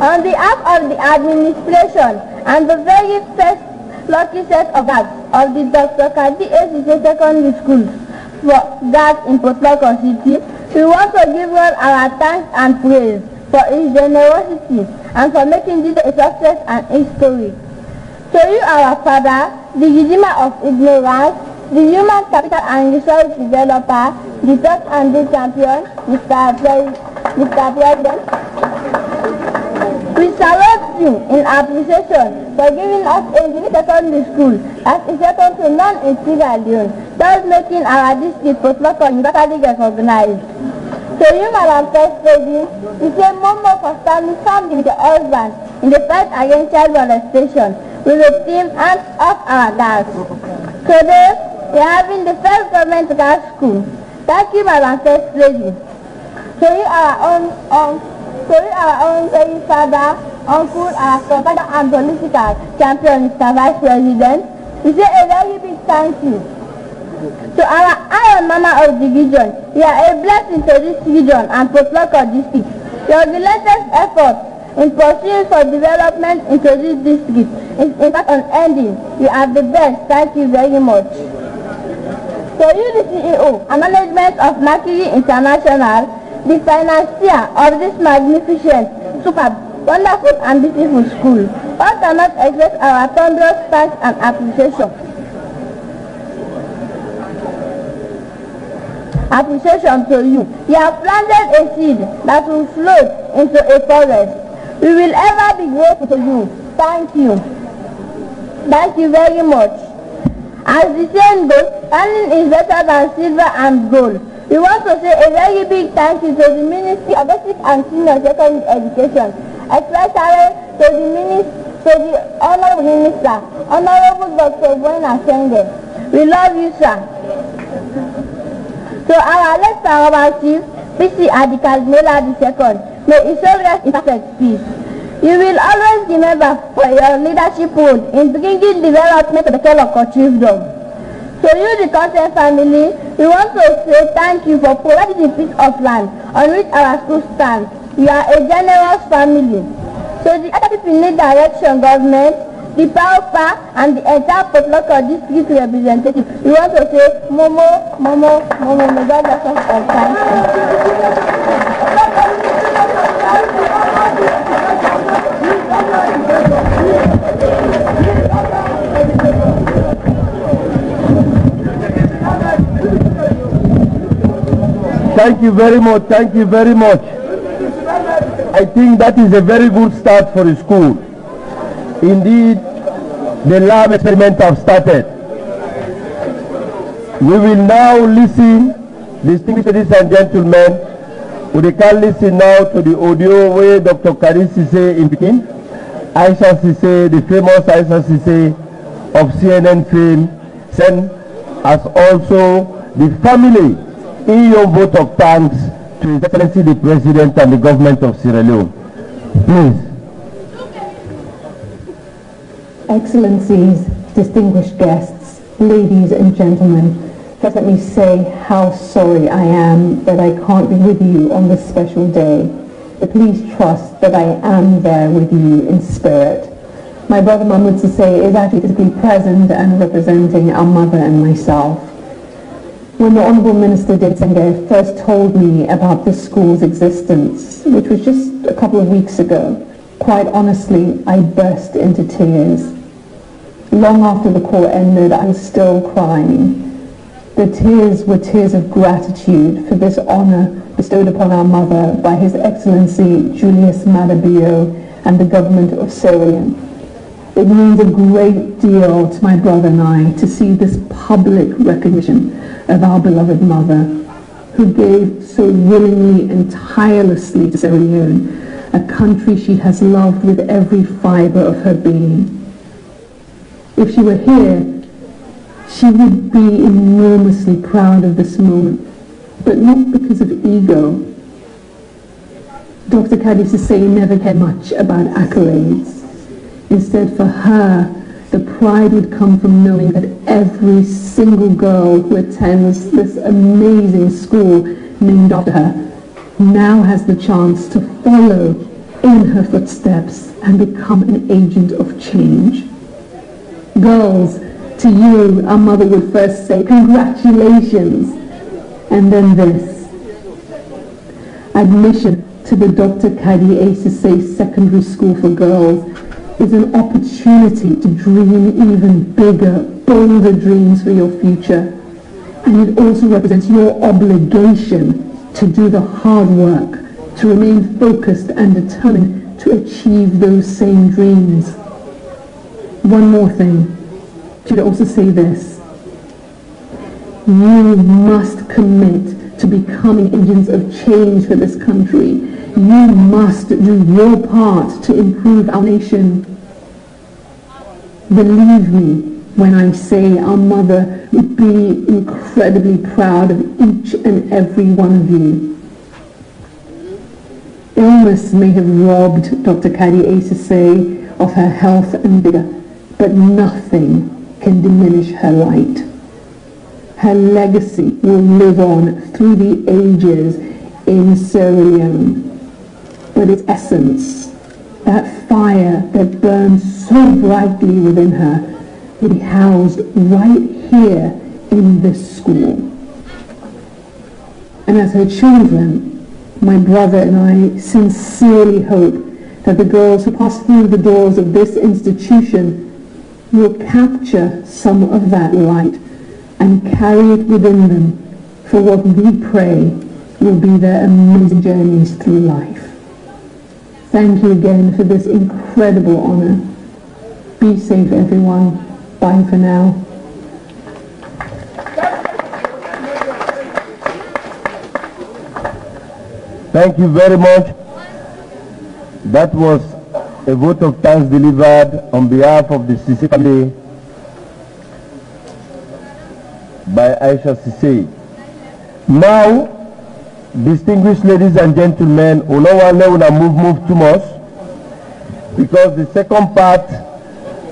On behalf of the administration and the very first lucky set of acts of the Doctor Kadie Sesay Secondary School for that in Port Loko City, we want to give all our thanks and praise for his generosity and for making this a success and history. To you, our Father, the Redeemer of ignorance, the human capital and resource developer, the first and the champion, Mister Pre Mister President, we salute you in appreciation for giving us a unique secondary school as a second to none in Sierra Leone, thus making our district Port Loko universally recognized. To you, Madam First Lady, we say more more for standing firm with your husband in the fight against child molestation. We will team hands off our girls. Today, we are having the first government girls' school. Thank you, Madam First Lady. To you, our own, um, to you, our own very father, uncle, our professor and political champion, Mister Vice President, we say a very big thank you. To our Iron Mama of the region, you are a blessing to this region and Port Loko district. Your relentless efforts in pursuing for development into this district is in fact unending. You are the best. Thank you very much. To you, the C E O and management of Mercury International, the financier of this magnificent, superb, wonderful and beautiful school, all cannot express our thunderous thanks and appreciation. Appreciation to you. You have planted a seed that will float into a forest. We will ever be grateful to you. Thank you. Thank you very much. As the saying goes, earning is better than silver and gold. We want to say a very big thank you to the Ministry of Basic and Senior Secondary Education, especially to the Minister, to the Honorable Minister, Honorable Doctor Julius Maada Bio. We love you, sir. To our late Power Chief, P C Adikal Mela the second. May it shall rest in perfect peace. You will always remember for your leadership role in bringing development to the care of Chiefdom. To you, the Conte family, we want to say thank you for providing the piece of land on which our school stands. You are a generous family. To the S L P P New Direction Government, the P A O P A, and the entire Port Loko district representative, we want to say Momo, Momo, Momo, may God bless us all. Thank you. Thank you very much, thank you very much. I think that is a very good start for the school. Indeed, the lab experiments have started. We will now listen, distinguished ladies and gentlemen, we can listen now to the audio where Doctor Kadie Sesay in Peking, Aisha Sesay, the famous Aisha Sesay of C N N fame, sent as also the family in your vote of thanks to His Excellency the President and the government of Sierra Leone. Please. Excellencies, distinguished guests, ladies and gentlemen, first let me say how sorry I am that I can't be with you on this special day, but please trust that I am there with you in spirit. My brother Mahmoud Sesay is actually physically present and representing our mother and myself. When the Honourable Minister David Sengeh first told me about this school's existence, which was just a couple of weeks ago, quite honestly, I burst into tears. Long after the call ended, I was still crying. The tears were tears of gratitude for this honour bestowed upon our mother by His Excellency Julius Maada Bio and the government of Sierra Leone. It means a great deal to my brother and I to see this public recognition of our beloved mother, who gave so willingly and tirelessly to Sierra Leone, a country she has loved with every fibre of her being. If she were here, she would be enormously proud of this moment, but not because of ego. Doctor Kadie Sesay never cared much about accolades. Instead, for her, the pride would come from knowing that every single girl who attends this amazing school named after her now has the chance to follow in her footsteps and become an agent of change. Girls, to you, our mother would first say, congratulations, and then this. Admission to the Doctor Kadie Sesay Secondary School for Girls is an opportunity to dream even bigger, bolder dreams for your future. And it also represents your obligation to do the hard work, to remain focused and determined to achieve those same dreams. One more thing, I should also say this. You must commit to becoming agents of change for this country. You must do your part to improve our nation. Believe me when I say our mother would be incredibly proud of each and every one of you. Illness may have robbed Doctor Kadie Sesay of her health and vigor, but nothing can diminish her light. Her legacy will live on through the ages in Sierra Leone. But its essence, that fire that burns so brightly within her, will be housed right here in this school. And as her children, my brother and I sincerely hope that the girls who pass through the doors of this institution will capture some of that light and carry it within them for what we pray will be their amazing journeys through life. Thank you again for this incredible honor. Be safe, everyone. Bye for now. Thank you very much. That was a vote of thanks delivered on behalf of the Sesay family by Aisha Sesay. Now, distinguished ladies and gentlemen, Olawale will move move to us because the second part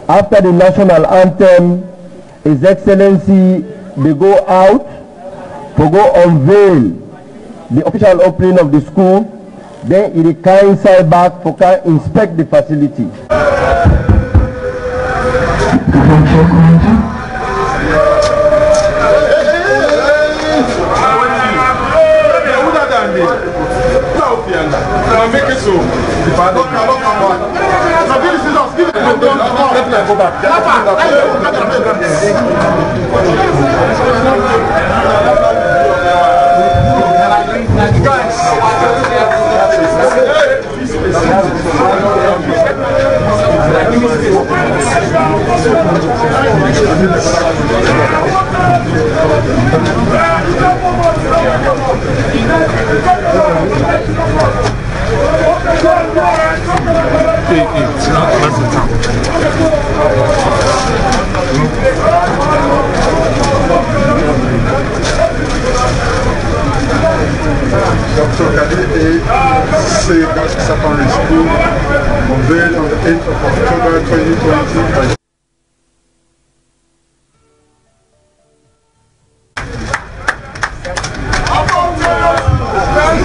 after the national anthem, His Excellency, they go out to go unveil the official opening of the school. Then it will come inside back for can inspect the facility. So, if I don't come on, so this is us. Give them don't go back. Guys, it's not pleasant time. Doctor Kadie Sesay Secondary School, unveiled on the eighth of October twenty twenty. Thank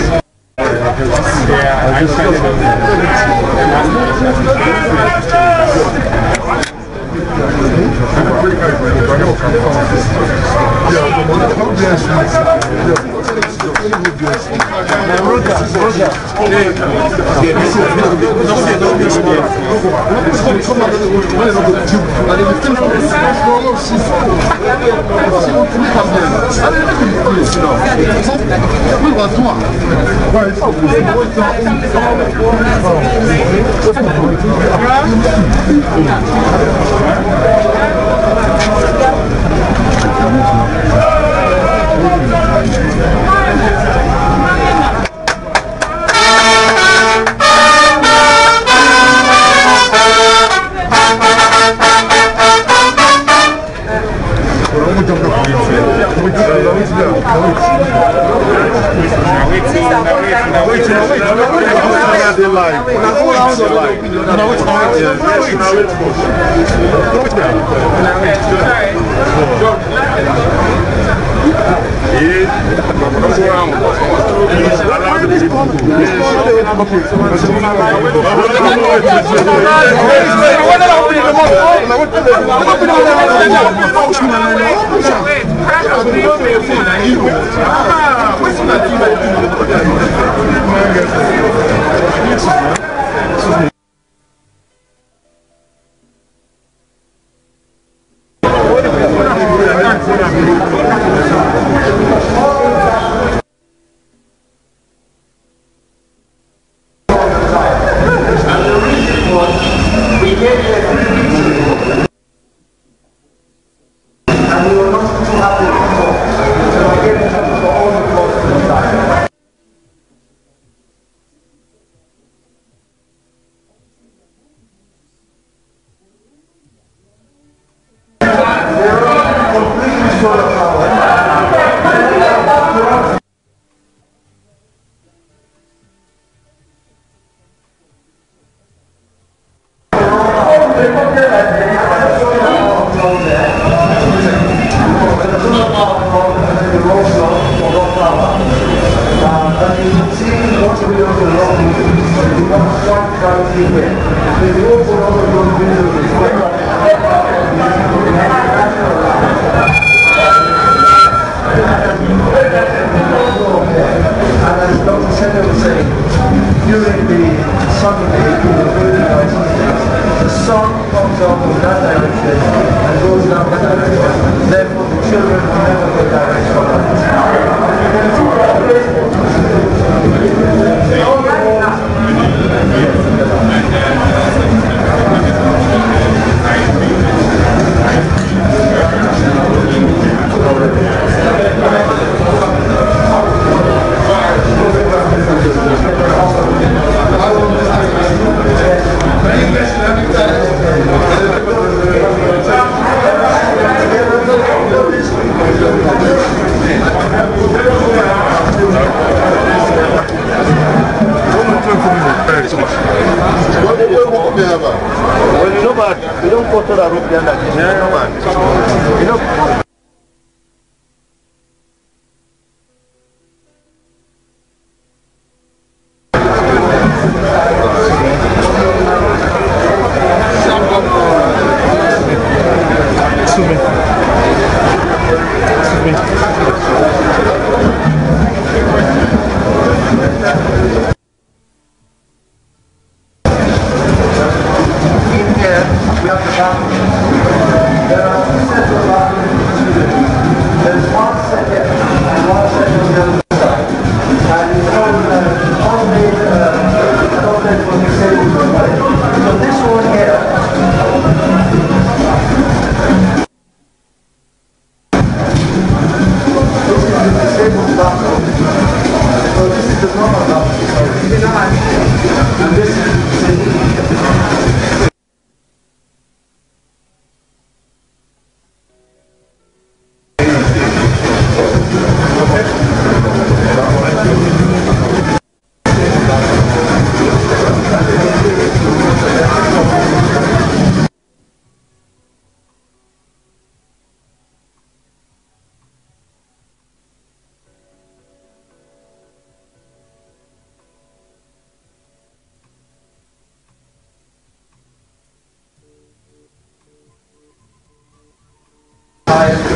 you. I